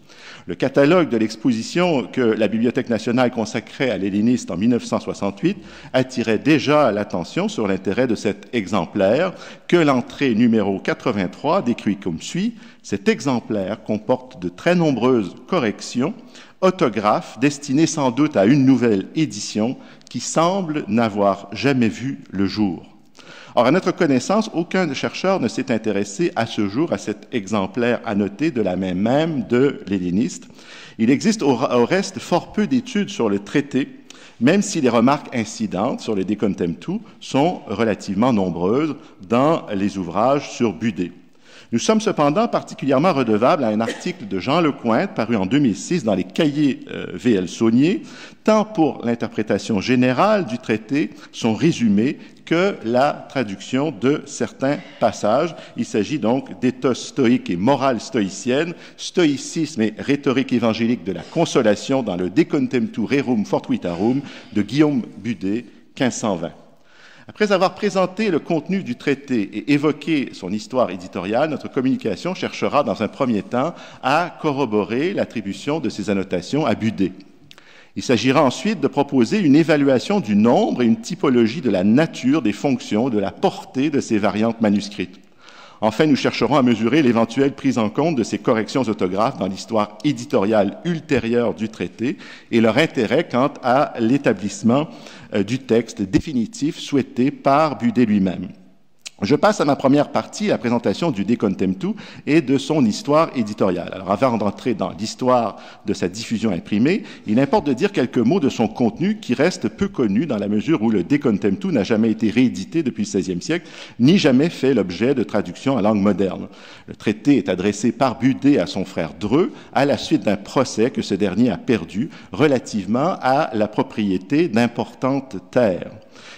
Le catalogue de l'exposition que la Bibliothèque nationale consacrait à l'helléniste en mille neuf cent soixante-huit attirait déjà l'attention sur l'intérêt de cet exemplaire que l'entrée numéro quatre-vingt-trois décrit comme suit. Cet exemplaire comporte de très nombreuses corrections, autographes destinées sans doute à une nouvelle édition qui semble n'avoir jamais vu le jour. Or, à notre connaissance, aucun chercheur ne s'est intéressé à ce jour à cet exemplaire annoté de la main même de l'helléniste. Il existe au reste fort peu d'études sur le traité, même si les remarques incidentes sur le De contemptu sont relativement nombreuses dans les ouvrages sur Budé. Nous sommes cependant particulièrement redevables à un article de Jean Lecointre paru en deux mille six dans les cahiers euh, V L Saunier, tant pour l'interprétation générale du traité, son résumé, que la traduction de certains passages. Il s'agit donc d'éthos stoïque et morale stoïcienne, stoïcisme et rhétorique évangélique de la consolation dans le De contemptu rerum fortuitarum de Guillaume Budé, quinze cent vingt. Après avoir présenté le contenu du traité et évoqué son histoire éditoriale, notre communication cherchera dans un premier temps à corroborer l'attribution de ces annotations à Budé. Il s'agira ensuite de proposer une évaluation du nombre et une typologie de la nature, des fonctions, de la portée de ces variantes manuscrites. Enfin, nous chercherons à mesurer l'éventuelle prise en compte de ces corrections autographes dans l'histoire éditoriale ultérieure du traité et leur intérêt quant à l'établissement du texte définitif souhaité par Budé lui-même. Je passe à ma première partie, la présentation du De contemptu et de son histoire éditoriale. Alors, avant d'entrer dans l'histoire de sa diffusion imprimée, il importe de dire quelques mots de son contenu qui reste peu connu dans la mesure où le De contemptu n'a jamais été réédité depuis le seizième siècle, ni jamais fait l'objet de traduction en langue moderne. Le traité est adressé par Budé à son frère Dreux à la suite d'un procès que ce dernier a perdu relativement à la propriété d'importantes terres.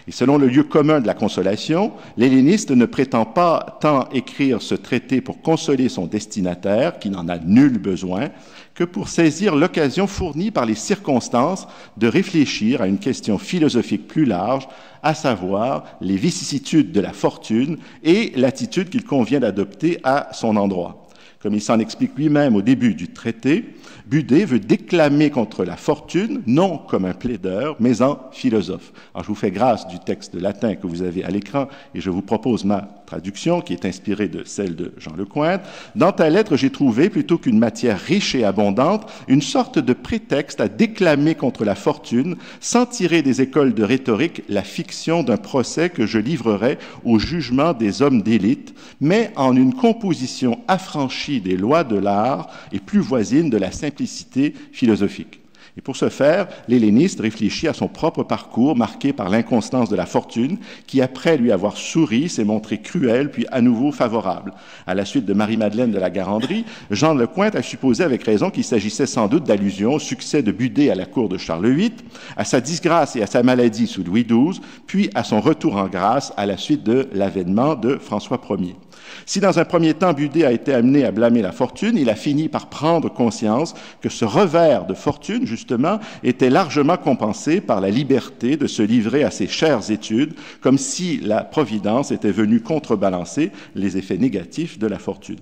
Et selon le lieu commun de la consolation, l'helléniste ne prétend pas tant écrire ce traité pour consoler son destinataire, qui n'en a nul besoin, que pour saisir l'occasion fournie par les circonstances de réfléchir à une question philosophique plus large, à savoir les vicissitudes de la fortune et l'attitude qu'il convient d'adopter à son endroit. Comme il s'en explique lui-même au début du traité, Budé veut déclamer contre la fortune, non comme un plaideur, mais en philosophe. Alors, je vous fais grâce du texte latin que vous avez à l'écran et je vous propose ma traduction, qui est inspirée de celle de Jean Lecointre. « Dans ta lettre, j'ai trouvé, plutôt qu'une matière riche et abondante, une sorte de prétexte à déclamer contre la fortune, sans tirer des écoles de rhétorique la fiction d'un procès que je livrerai au jugement des hommes d'élite, mais en une composition affranchie des lois de l'art et plus voisine de la simplicité philosophique. » Et pour ce faire, l'helléniste réfléchit à son propre parcours marqué par l'inconstance de la fortune, qui après lui avoir souri s'est montré cruel puis à nouveau favorable. À la suite de Marie-Madeleine de la Garandrie, Jean Lecointre a supposé avec raison qu'il s'agissait sans doute d'allusions au succès de Budé à la cour de Charles huit, à sa disgrâce et à sa maladie sous Louis douze, puis à son retour en grâce à la suite de l'avènement de François premier. Si dans un premier temps Budé a été amené à blâmer la fortune, il a fini par prendre conscience que ce revers de fortune, justement, était largement compensé par la liberté de se livrer à ses chères études, comme si la Providence était venue contrebalancer les effets négatifs de la fortune.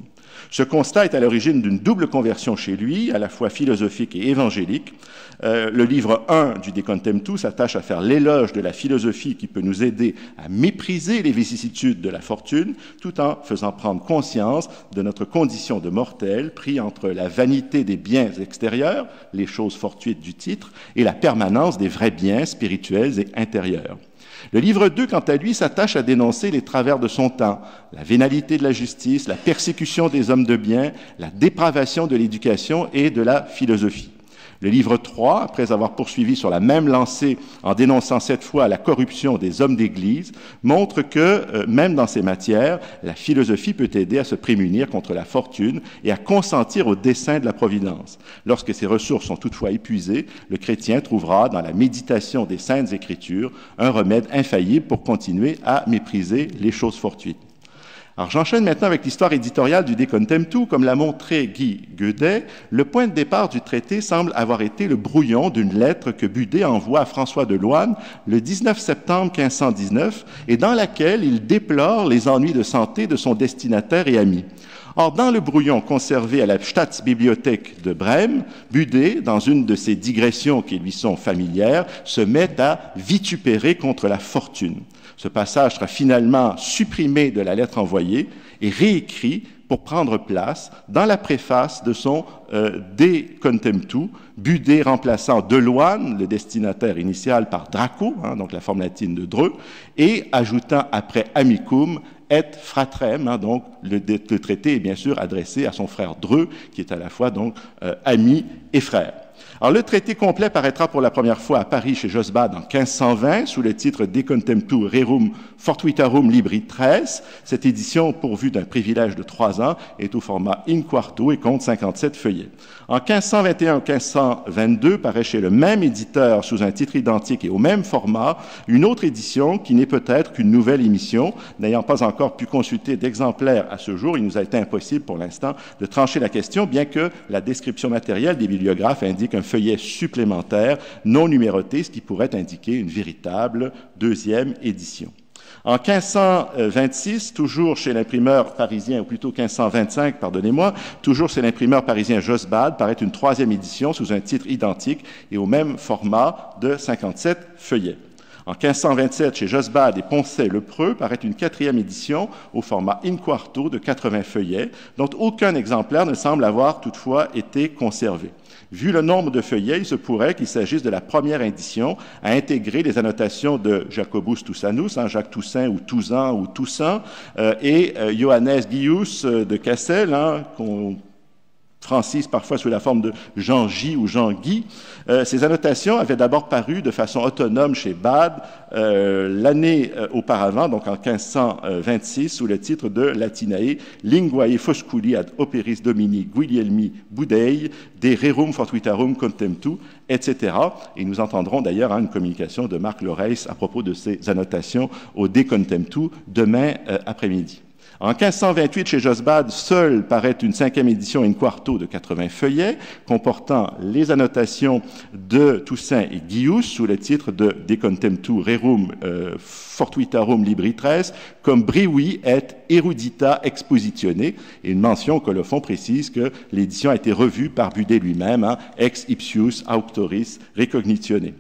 Ce constat est à l'origine d'une double conversion chez lui, à la fois philosophique et évangélique. Euh, le livre un du De contemptu s'attache à faire l'éloge de la philosophie qui peut nous aider à mépriser les vicissitudes de la fortune, tout en faisant prendre conscience de notre condition de mortel pris entre la vanité des biens extérieurs, les choses fortuites du titre, et la permanence des vrais biens spirituels et intérieurs. Le livre deux, quant à lui, s'attache à dénoncer les travers de son temps, la vénalité de la justice, la persécution des hommes de bien, la dépravation de l'éducation et de la philosophie. Le livre trois, après avoir poursuivi sur la même lancée en dénonçant cette fois la corruption des hommes d'Église, montre que, euh, même dans ces matières, la philosophie peut aider à se prémunir contre la fortune et à consentir au dessein de la Providence. Lorsque ces ressources sont toutefois épuisées, le chrétien trouvera dans la méditation des Saintes Écritures un remède infaillible pour continuer à mépriser les choses fortuites. Alors, j'enchaîne maintenant avec l'histoire éditoriale du De contemptu. Comme l'a montré Guy Guedet, le point de départ du traité semble avoir été le brouillon d'une lettre que Budé envoie à François de Loane le dix-neuf septembre mille cinq cent dix-neuf et dans laquelle il déplore les ennuis de santé de son destinataire et ami. Or, dans le brouillon conservé à la Staatsbibliothèque de Brême, Budé, dans une de ses digressions qui lui sont familières, se met à vitupérer contre la fortune. Ce passage sera finalement supprimé de la lettre envoyée et réécrit pour prendre place dans la préface de son euh, De contemptu, Budé remplaçant De Loane, le destinataire initial, par Draco, hein, donc la forme latine de Dreux, et ajoutant après amicum et fratrem, hein, donc le, le traité est bien sûr adressé à son frère Dreux, qui est à la fois donc euh, ami et frère. Alors, le traité complet paraîtra pour la première fois à Paris chez Josse Bade en quinze cent vingt sous le titre « De contemptu rerum fortuitarum libri treize ». Cette édition, pourvue d'un privilège de trois ans, est au format in quarto et compte cinquante-sept feuillets. En quinze cent vingt et un ou quinze cent vingt-deux paraît chez le même éditeur sous un titre identique et au même format une autre édition qui n'est peut-être qu'une nouvelle émission. N'ayant pas encore pu consulter d'exemplaires à ce jour, il nous a été impossible pour l'instant de trancher la question, bien que la description matérielle des bibliographes indique un feuillet supplémentaire non numéroté, ce qui pourrait indiquer une véritable deuxième édition. En quinze cent vingt-six, toujours chez l'imprimeur parisien, ou plutôt quinze cent vingt-cinq, pardonnez-moi, toujours chez l'imprimeur parisien Josse Bade, paraît une troisième édition sous un titre identique et au même format de cinquante-sept feuillets. En quinze cent vingt-sept, chez Josse Bade et Poncet-Lepreux, paraît une quatrième édition au format in quarto de quatre-vingts feuillets, dont aucun exemplaire ne semble avoir toutefois été conservé. Vu le nombre de feuillets, il se pourrait qu'il s'agisse de la première édition à intégrer les annotations de Jacobus Toussanus, hein, Jacques Toussaint ou Toussaint ou Toussaint, euh, et euh, Johannes Guius euh, de Cassel, hein, qu'on Francis, parfois sous la forme de Jean-J ou Jean-Guy. Euh, ces annotations avaient d'abord paru de façon autonome chez Bade euh, l'année euh, auparavant, donc en quinze cent vingt-six, sous le titre de Latinae Linguae Fosculi ad Operis Domini Guglielmi Budei de Rerum Fortuitarum Contemptu, et cetera. Et nous entendrons d'ailleurs hein, une communication de Marc Loreis à propos de ces annotations au De Contemptu demain euh, après-midi. En quinze cent vingt-huit, chez Josse Bade, seule paraît une cinquième édition in quarto de quatre-vingts feuillets, comportant les annotations de Toussaint et Guius sous le titre de De contemptu rerum euh, fortuitarum libri treize, comme Brevi et erudita expositione. Et une mention au colophon précise que l'édition a été revue par Budé lui-même, hein, ex ipsius auctoris recognitione.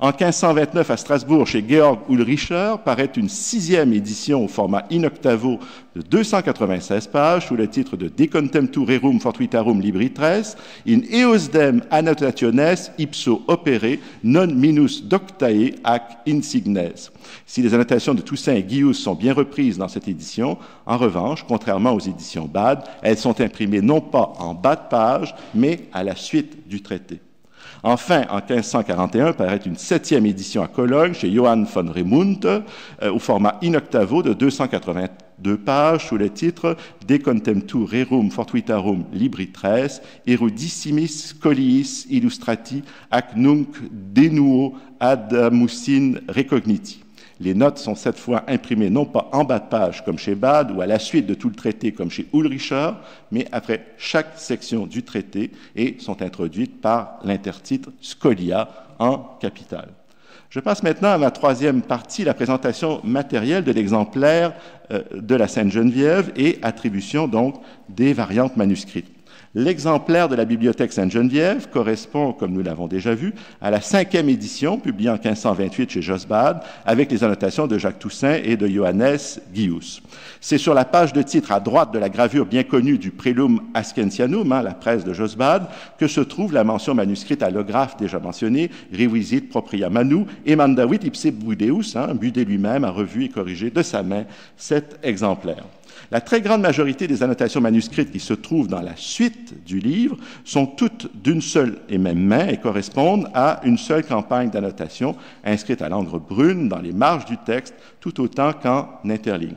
En quinze cent vingt-neuf, à Strasbourg, chez Georg Ulricher, paraît une sixième édition au format in octavo de deux cent quatre-vingt-seize pages, sous le titre de De contemptu rerum fortuitarum libri treize, in eosdem annotationes ipso opere non minus doctae ac insignes. Si les annotations de Toussaint et Guius sont bien reprises dans cette édition, en revanche, contrairement aux éditions Bade, elles sont imprimées non pas en bas de page, mais à la suite du traité. Enfin, en quinze cent quarante et un, paraît une septième édition à Cologne chez Johann von Remundt euh, au format in octavo de deux cent quatre-vingt-deux pages sous le titre « De contemptu rerum fortuitarum libri treize, erudissimis colliis illustrati ac nunc denuo adamussin recogniti ». Les notes sont cette fois imprimées non pas en bas de page comme chez Bade ou à la suite de tout le traité comme chez Ulricher, mais après chaque section du traité et sont introduites par l'intertitre Scolia en capitale. Je passe maintenant à ma troisième partie, la présentation matérielle de l'exemplaire euh, de la Sainte-Geneviève et attribution donc des variantes manuscrites. L'exemplaire de la Bibliothèque Sainte-Geneviève correspond, comme nous l'avons déjà vu, à la cinquième édition, publiée en quinze cent vingt-huit chez Josse Bade, avec les annotations de Jacques Toussaint et de Johannes Guius. C'est sur la page de titre à droite de la gravure bien connue du Prelum Ascensianum, hein, la presse de Josse Bade, que se trouve la mention manuscrite à l'ographe déjà mentionnée, Revisit propria manu, et mandavit ipse Budeus, hein, Budé lui-même a revu et corrigé de sa main cet exemplaire. La très grande majorité des annotations manuscrites qui se trouvent dans la suite du livre sont toutes d'une seule et même main et correspondent à une seule campagne d'annotation inscrite à l'encre brune dans les marges du texte, tout autant qu'en interligne.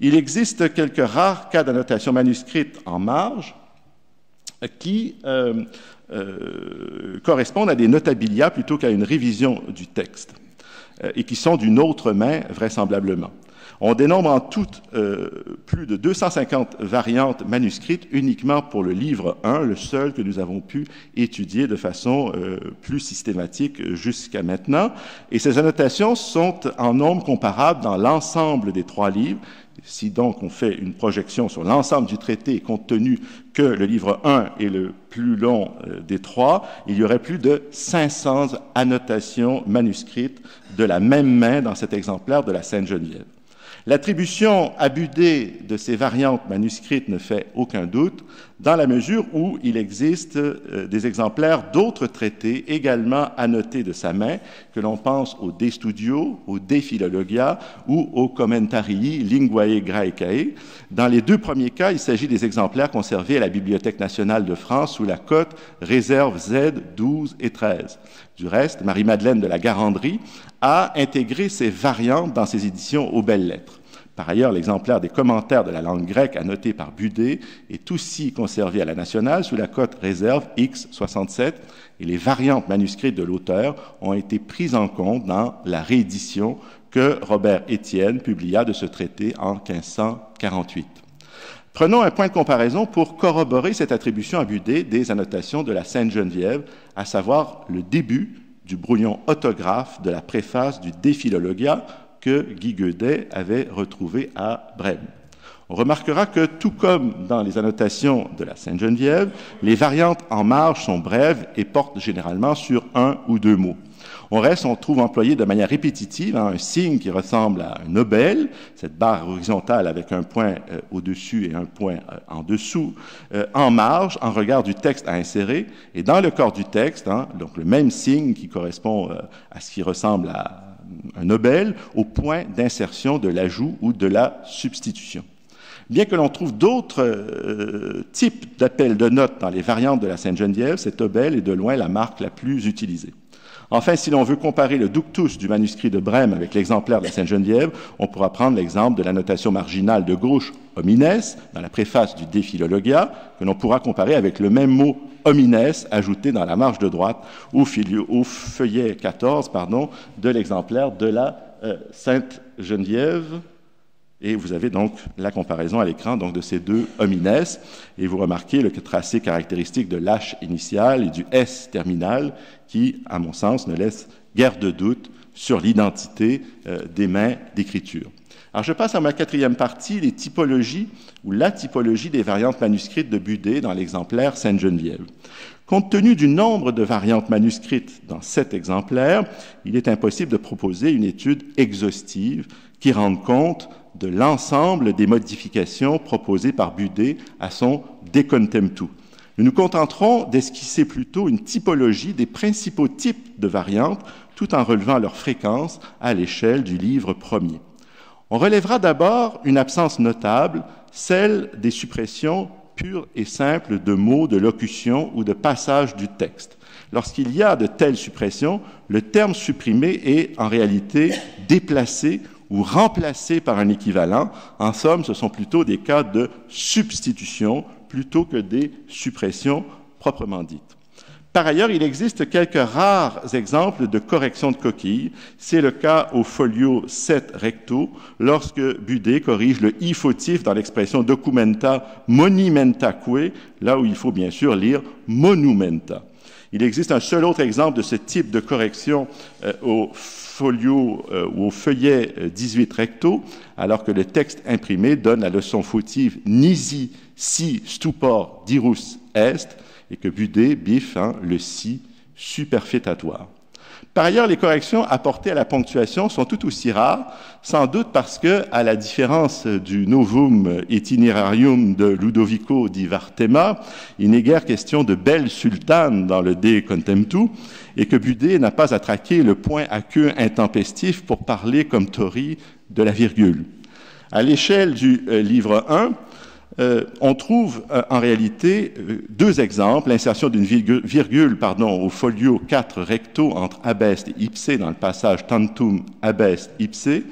Il existe quelques rares cas d'annotation manuscrite en marge qui euh, euh, correspondent à des notabilia plutôt qu'à une révision du texte et qui sont d'une autre main vraisemblablement. On dénombre en tout euh, plus de deux cent cinquante variantes manuscrites uniquement pour le livre un, le seul que nous avons pu étudier de façon euh, plus systématique jusqu'à maintenant. Et ces annotations sont en nombre comparable dans l'ensemble des trois livres. Si donc on fait une projection sur l'ensemble du traité, compte tenu que le livre un est le plus long euh, des trois, il y aurait plus de cinq cents annotations manuscrites de la même main dans cet exemplaire de la Sainte-Geneviève. L'attribution à Budé de ces variantes manuscrites ne fait aucun doute, dans la mesure où il existe euh, des exemplaires d'autres traités également annotés de sa main, que l'on pense au De studio, au De philologia ou au Commentarii linguae graecae. Dans les deux premiers cas, il s'agit des exemplaires conservés à la Bibliothèque nationale de France sous la cote réserve Z douze et treize. Du reste, Marie-Madeleine de la Garandrie a intégré ces variantes dans ses éditions aux Belles Lettres. Par ailleurs, l'exemplaire des commentaires de la langue grecque annoté par Budé est aussi conservé à la nationale sous la cote réserve X soixante-sept et les variantes manuscrites de l'auteur ont été prises en compte dans la réédition que Robert Étienne publia de ce traité en quinze cent quarante-huit. Prenons un point de comparaison pour corroborer cette attribution à Budé des annotations de la Sainte-Geneviève, à savoir le début du brouillon autographe de la préface du De philologia, que Guy Guedet avait retrouvé à Brême. On remarquera que, tout comme dans les annotations de la Sainte-Geneviève, les variantes en marge sont brèves et portent généralement sur un ou deux mots. Au reste, on trouve employé de manière répétitive hein, un signe qui ressemble à une obèle, cette barre horizontale avec un point euh, au-dessus et un point euh, en dessous, euh, en marge, en regard du texte à insérer, et dans le corps du texte, hein, donc le même signe qui correspond euh, à ce qui ressemble à un obèle au point d'insertion de l'ajout ou de la substitution. Bien que l'on trouve d'autres euh, types d'appels de notes dans les variantes de la Sainte-Geneviève, cette obèle est de loin la marque la plus utilisée. Enfin, si l'on veut comparer le ductus du manuscrit de Brême avec l'exemplaire de la Sainte-Geneviève, on pourra prendre l'exemple de la notation marginale de gauche homines dans la préface du De philologia, que l'on pourra comparer avec le même mot homines ajouté dans la marge de droite au, filio, au feuillet quatorze pardon, de l'exemplaire de la euh, Sainte-Geneviève. Et vous avez donc la comparaison à l'écran donc de ces deux homines. Et vous remarquez le tracé caractéristique de l'H initial et du S terminal qui, à mon sens, ne laisse guère de doute sur l'identité euh, des mains d'écriture. Alors je passe à ma quatrième partie, les typologies ou la typologie des variantes manuscrites de Budé dans l'exemplaire Sainte-Geneviève. Compte tenu du nombre de variantes manuscrites dans cet exemplaire, il est impossible de proposer une étude exhaustive qui rende compte de l'ensemble des modifications proposées par Budé à son De contemptu. Nous nous contenterons d'esquisser plutôt une typologie des principaux types de variantes, tout en relevant leur fréquence à l'échelle du livre premier. On relèvera d'abord une absence notable, celle des suppressions pures et simples de mots, de locutions ou de passages du texte. Lorsqu'il y a de telles suppressions, le terme supprimé est en réalité déplacé ou remplacé par un équivalent. En somme, ce sont plutôt des cas de substitution plutôt que des suppressions proprement dites. Par ailleurs, il existe quelques rares exemples de correction de coquilles. C'est le cas au folio sept recto, lorsque Budé corrige le i fautif dans l'expression documenta monumentaque, là où il faut bien sûr lire monumenta. Il existe un seul autre exemple de ce type de correction euh, au folio euh, ou au feuillet euh, dix-huit recto, alors que le texte imprimé donne la leçon fautive nisi si stupor dirus est, et que Budé biffe hein, le si superfétatoire. Par ailleurs, les corrections apportées à la ponctuation sont tout aussi rares, sans doute parce que, à la différence du Novum Itinerarium de Ludovico di Vartema, il n'est guère question de belle sultane dans le De contemptu, et que Budé n'a pas attraqué le point à queue intempestif pour parler, comme Tory, de la virgule. À l'échelle du euh, livre un, Euh, on trouve euh, en réalité euh, deux exemples, l'insertion d'une virgule, virgule pardon, au folio quatre recto entre abest et ipsé dans le passage tantum abest ipsé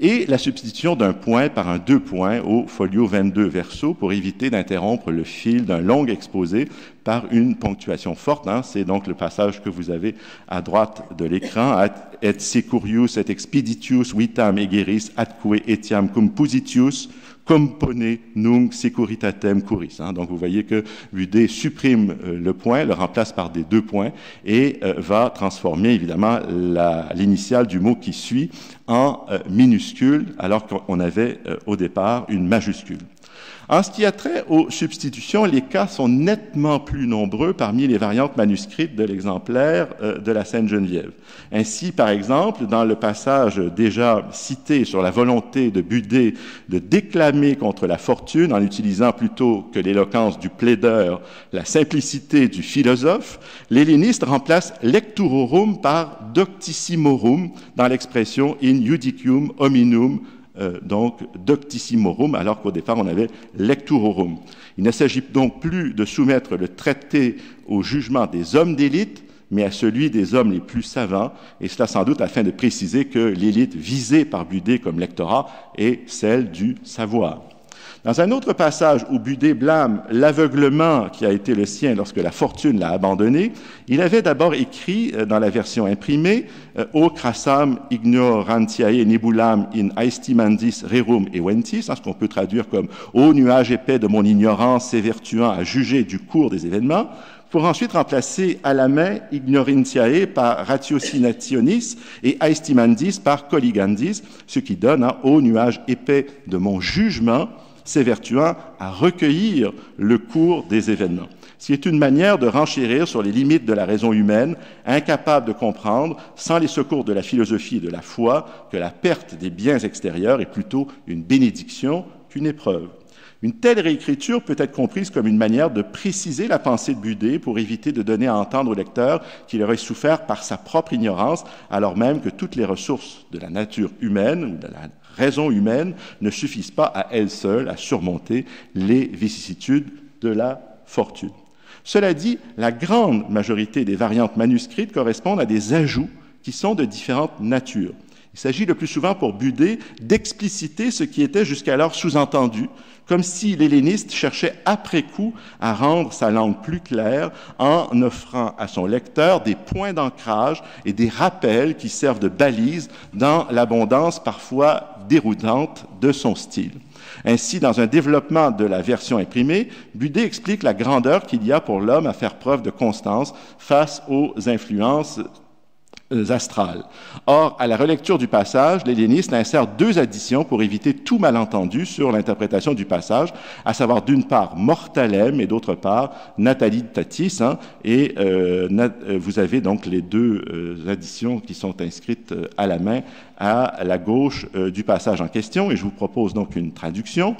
et la substitution d'un point par un deux points au folio vingt-deux verso pour éviter d'interrompre le fil d'un long exposé par une ponctuation forte. Hein, c'est donc le passage que vous avez à droite de l'écran. « Et securius et expeditius vitam egeris atque etiam compositius » compone nunc securitatem curis. Hein, donc vous voyez que Budé supprime euh, le point, le remplace par des deux points et euh, va transformer évidemment l'initiale du mot qui suit en euh, minuscule alors qu'on avait euh, au départ une majuscule. En ce qui a trait aux substitutions, les cas sont nettement plus nombreux parmi les variantes manuscrites de l'exemplaire euh, de la Sainte-Geneviève. Ainsi, par exemple, dans le passage déjà cité sur la volonté de Budé de déclamer contre la fortune en utilisant plutôt que l'éloquence du plaideur la simplicité du philosophe, l'helléniste remplace lecturorum par doctissimorum dans l'expression in judicium hominum, euh, donc doctissimorum, alors qu'au départ on avait lecturorum. Il ne s'agit donc plus de soumettre le traité au jugement des hommes d'élite, mais à celui des hommes les plus savants, et cela sans doute afin de préciser que l'élite visée par Budé comme lectorat est celle du savoir. Dans un autre passage où Budé blâme l'aveuglement qui a été le sien lorsque la fortune l'a abandonné, il avait d'abord écrit, dans la version imprimée, « O crassam ignorantiae nebulam in aestimandis rerum eventis », ce qu'on peut traduire comme « Ô nuage épais de mon ignorance s'évertuant à juger du cours des événements », pour ensuite remplacer à la main ignorantiae par ratiocinationis et aestimandis par colligandis, ce qui donne un haut nuage épais de mon jugement s'évertuant à recueillir le cours des événements. Ce qui est une manière de renchérir sur les limites de la raison humaine, incapable de comprendre, sans les secours de la philosophie et de la foi, que la perte des biens extérieurs est plutôt une bénédiction qu'une épreuve. Une telle réécriture peut être comprise comme une manière de préciser la pensée de Budé pour éviter de donner à entendre au lecteur qu'il aurait souffert par sa propre ignorance, alors même que toutes les ressources de la nature humaine ou de la raison humaine ne suffisent pas à elles seules à surmonter les vicissitudes de la fortune. Cela dit, la grande majorité des variantes manuscrites correspondent à des ajouts qui sont de différentes natures. Il s'agit le plus souvent pour Budé d'expliciter ce qui était jusqu'alors sous-entendu, comme si l'helléniste cherchait après coup à rendre sa langue plus claire en offrant à son lecteur des points d'ancrage et des rappels qui servent de balises dans l'abondance parfois déroutante de son style. Ainsi, dans un développement de la version imprimée, Budé explique la grandeur qu'il y a pour l'homme à faire preuve de constance face aux influences astrales. Or, à la relecture du passage, l'helléniste insère deux additions pour éviter tout malentendu sur l'interprétation du passage, à savoir d'une part mortalem et d'autre part natalitatis, hein, et euh, nat vous avez donc les deux euh, additions qui sont inscrites euh, à la main à la gauche euh, du passage en question, et je vous propose donc une traduction.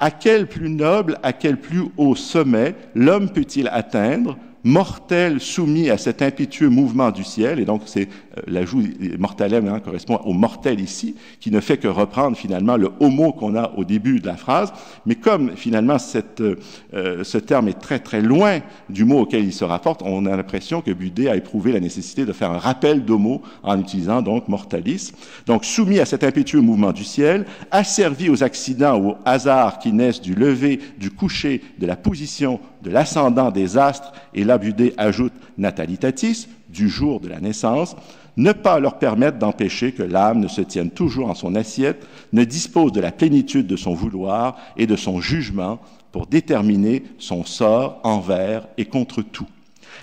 À quel plus noble, à quel plus haut sommet l'homme peut-il atteindre ? Mortel soumis à cet impétueux mouvement du ciel, et donc c'est euh, l'ajout mortalem hein, correspond au mortel ici, qui ne fait que reprendre finalement le haut mot qu'on a au début de la phrase, mais comme finalement cette, euh, ce terme est très très loin du mot auquel il se rapporte, on a l'impression que Budé a éprouvé la nécessité de faire un rappel d'au mot en utilisant donc mortalis. Donc soumis à cet impétueux mouvement du ciel, asservi aux accidents ou aux hasards qui naissent du lever, du coucher, de la position, de l'ascendant des astres, et là Budé ajoute natalitatis, du jour de la naissance, ne pas leur permettre d'empêcher que l'âme ne se tienne toujours en son assiette, ne dispose de la plénitude de son vouloir et de son jugement pour déterminer son sort envers et contre tout.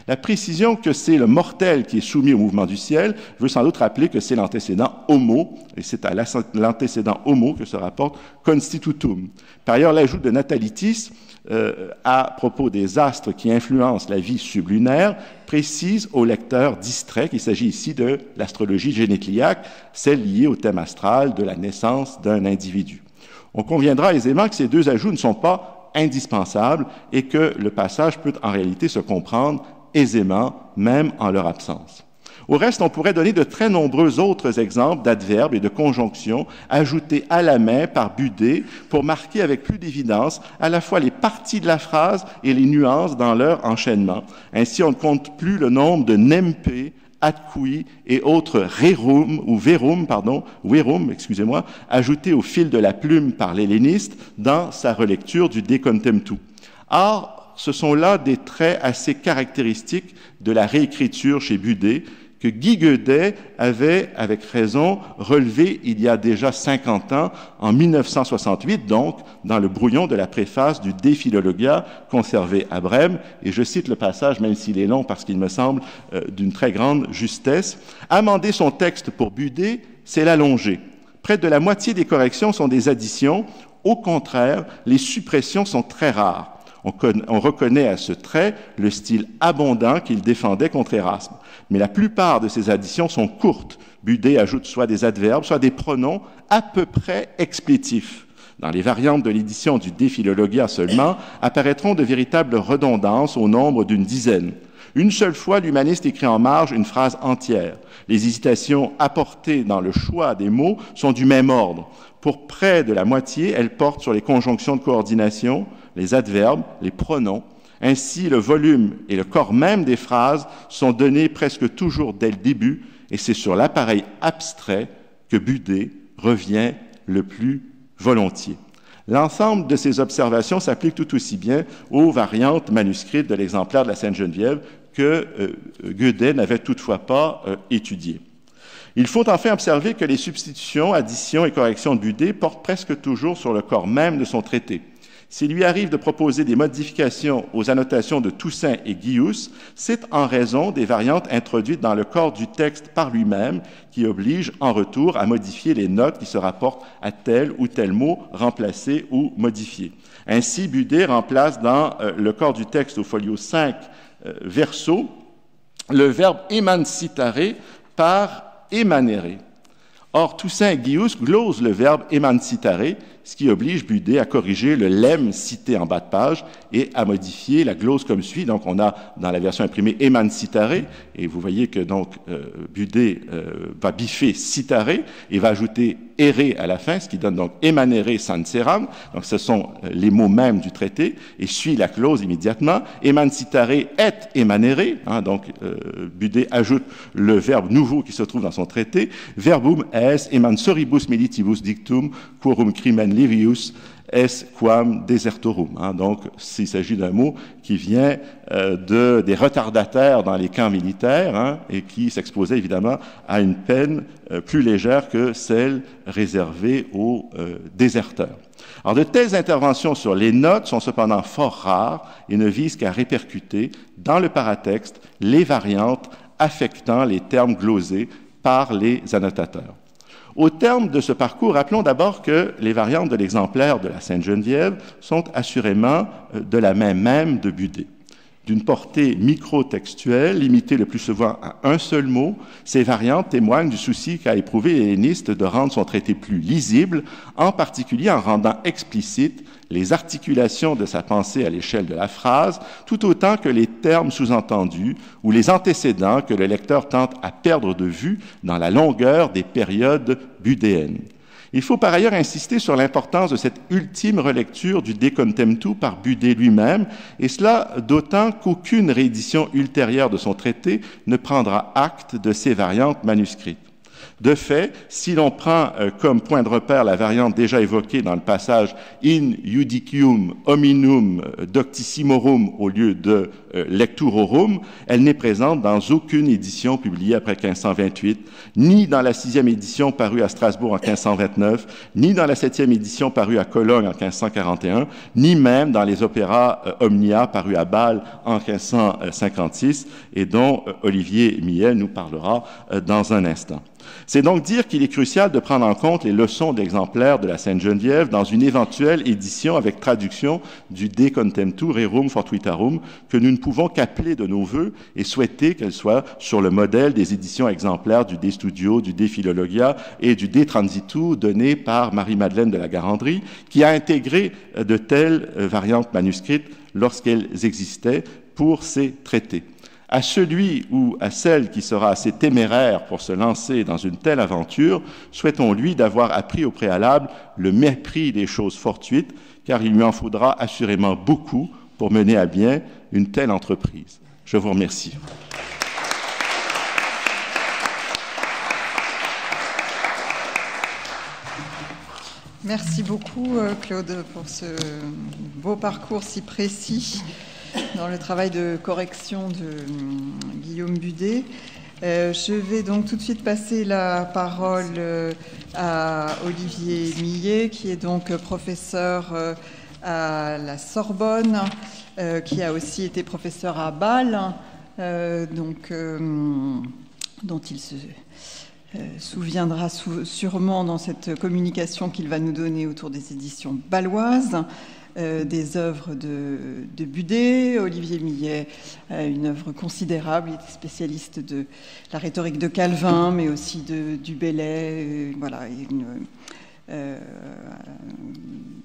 La précision que c'est le mortel qui est soumis au mouvement du ciel veut sans doute rappeler que c'est l'antécédent homo, et c'est à l'antécédent homo que se rapporte constitutum. Par ailleurs, l'ajout de natalitis euh, à propos des astres qui influencent la vie sublunaire précise au lecteur distrait qu'il s'agit ici de l'astrologie génécliaque, celle liée au thème astral de la naissance d'un individu. On conviendra aisément que ces deux ajouts ne sont pas indispensables et que le passage peut en réalité se comprendre aisément, même en leur absence. Au reste, on pourrait donner de très nombreux autres exemples d'adverbes et de conjonctions ajoutés à la main par Budé pour marquer avec plus d'évidence à la fois les parties de la phrase et les nuances dans leur enchaînement. Ainsi, on ne compte plus le nombre de nempe, adqui et autres rerum ou verum, pardon, verum, excusez-moi, ajoutés au fil de la plume par l'helléniste dans sa relecture du De contemptu. Or, ce sont là des traits assez caractéristiques de la réécriture chez Budé que Guy Guedet avait, avec raison, relevé il y a déjà cinquante ans, en mille neuf cent soixante-huit, donc, dans le brouillon de la préface du De philologia conservé à Brême. Et je cite le passage, même s'il est long, parce qu'il me semble euh, d'une très grande justesse. « Amender son texte pour Budé, c'est l'allonger. Près de la moitié des corrections sont des additions, Au contraire, les suppressions sont très rares. On, conna, on reconnaît à ce trait le style abondant qu'il défendait contre Erasme. Mais la plupart de ces additions sont courtes. Budé ajoute soit des adverbes, soit des pronoms à peu près explitifs. Dans les variantes de l'édition du De philologia seulement, apparaîtront de véritables redondances au nombre d'une dizaine. Une seule fois, l'humaniste écrit en marge une phrase entière. Les hésitations apportées dans le choix des mots sont du même ordre. Pour près de la moitié, elles portent sur les conjonctions de coordination, les adverbes, les pronoms. Ainsi, le volume et le corps même des phrases sont donnés presque toujours dès le début, et c'est sur l'appareil abstrait que Budé revient le plus volontiers. L'ensemble de ces observations s'applique tout aussi bien aux variantes manuscrites de l'exemplaire de la Sainte-Geneviève que euh, Guedet n'avait toutefois pas euh, étudiées. Il faut enfin observer que les substitutions, additions et corrections de Budé portent presque toujours sur le corps même de son traité. S'il lui arrive de proposer des modifications aux annotations de Toussaint et Guius, c'est en raison des variantes introduites dans le corps du texte par lui-même qui obligent en retour à modifier les notes qui se rapportent à tel ou tel mot remplacé ou modifié. Ainsi, Budé remplace dans euh, le corps du texte au folio cinq euh, verso le verbe « emancitare » par « emanere ». Or, Toussaint et Guius glosent le verbe « emancitare », ce qui oblige Budé à corriger le lemme cité en bas de page et à modifier la glose comme suit. Donc, on a dans la version imprimée « emancitare », et vous voyez que donc euh, Budé euh, va biffer « citare » et va ajouter « ere » à la fin, ce qui donne donc « emanere sanseram ». Donc, ce sont les mots mêmes du traité, et suit la clause immédiatement. « Emancitare et emanere hein, ». Donc, euh, Budé ajoute le verbe nouveau qui se trouve dans son traité. « Verbum es emansoribus militibus dictum quorum crimen Livius es quam desertorum hein, ». Donc, s'il s'agit d'un mot qui vient euh, de, des retardataires dans les camps militaires hein, et qui s'exposait évidemment à une peine euh, plus légère que celle réservée aux euh, déserteurs. Alors, de telles interventions sur les notes sont cependant fort rares et ne visent qu'à répercuter dans le paratexte les variantes affectant les termes glosés par les annotateurs. Au terme de ce parcours, rappelons d'abord que les variantes de l'exemplaire de la Sainte-Geneviève sont assurément de la main même de Budé. D'une portée microtextuelle, limitée le plus souvent à un seul mot, ces variantes témoignent du souci qu'a éprouvé l'helléniste de rendre son traité plus lisible, en particulier en rendant explicites les articulations de sa pensée à l'échelle de la phrase, tout autant que les termes sous-entendus ou les antécédents que le lecteur tente à perdre de vue dans la longueur des périodes budéennes. Il faut par ailleurs insister sur l'importance de cette ultime relecture du De contemptu par Budé lui-même, et cela d'autant qu'aucune réédition ultérieure de son traité ne prendra acte de ces variantes manuscrites. De fait, si l'on prend euh, comme point de repère la variante déjà évoquée dans le passage « in judicium hominum doctissimorum » au lieu de euh, « lecturorum », elle n'est présente dans aucune édition publiée après quinze cent vingt-huit, ni dans la sixième édition parue à Strasbourg en quinze cent vingt-neuf, ni dans la septième édition parue à Cologne en quinze cent quarante et un, ni même dans les opéras euh, Omnia parus à Bâle en quinze cent cinquante-six, et dont euh, Olivier Millet nous parlera euh, dans un instant. C'est donc dire qu'il est crucial de prendre en compte les leçons d'exemplaires de la Sainte-Geneviève dans une éventuelle édition avec traduction du De contemptu rerum fortuitarum que nous ne pouvons qu'appeler de nos voeux et souhaiter qu'elle soit sur le modèle des éditions exemplaires du De studio, du De philologia et du De Transitu donné par Marie-Madeleine de la Garandrie qui a intégré de telles variantes manuscrites lorsqu'elles existaient pour ces traités. À celui ou à celle qui sera assez téméraire pour se lancer dans une telle aventure, souhaitons-lui d'avoir appris au préalable le mépris des choses fortuites, car il lui en faudra assurément beaucoup pour mener à bien une telle entreprise. Je vous remercie. Merci beaucoup, Claude, pour ce beau parcours si précis dans le travail de correction de Guillaume Budé. Euh, je vais donc tout de suite passer la parole à Olivier Millet, qui est donc professeur à la Sorbonne, euh, qui a aussi été professeur à Bâle, euh, donc, euh, dont il se euh, souviendra sou sûrement dans cette communication qu'il va nous donner autour des éditions baloises, euh, des œuvres de, de Budé. Olivier Millet a une œuvre considérable, il est spécialiste de la rhétorique de Calvin, mais aussi de, du Bellay, euh, voilà, et une, Euh,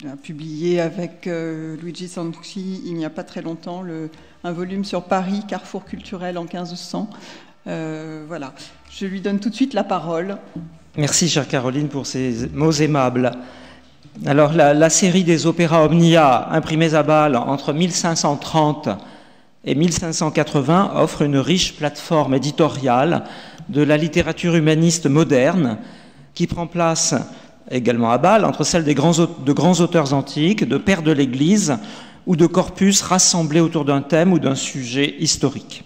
a publié avec euh, Luigi Santucci il n'y a pas très longtemps le, un volume sur Paris, carrefour culturel en quinze cents. Euh, voilà, je lui donne tout de suite la parole. Merci, chère Caroline, pour ces mots aimables. Alors, la, la série des opéras Omnia, imprimés à Bâle entre mille cinq cent trente et mille cinq cent quatre-vingts, offre une riche plateforme éditoriale de la littérature humaniste moderne qui prend place également à Bâle, entre celles des grands, de grands auteurs antiques, de pères de l'Église ou de corpus rassemblés autour d'un thème ou d'un sujet historique.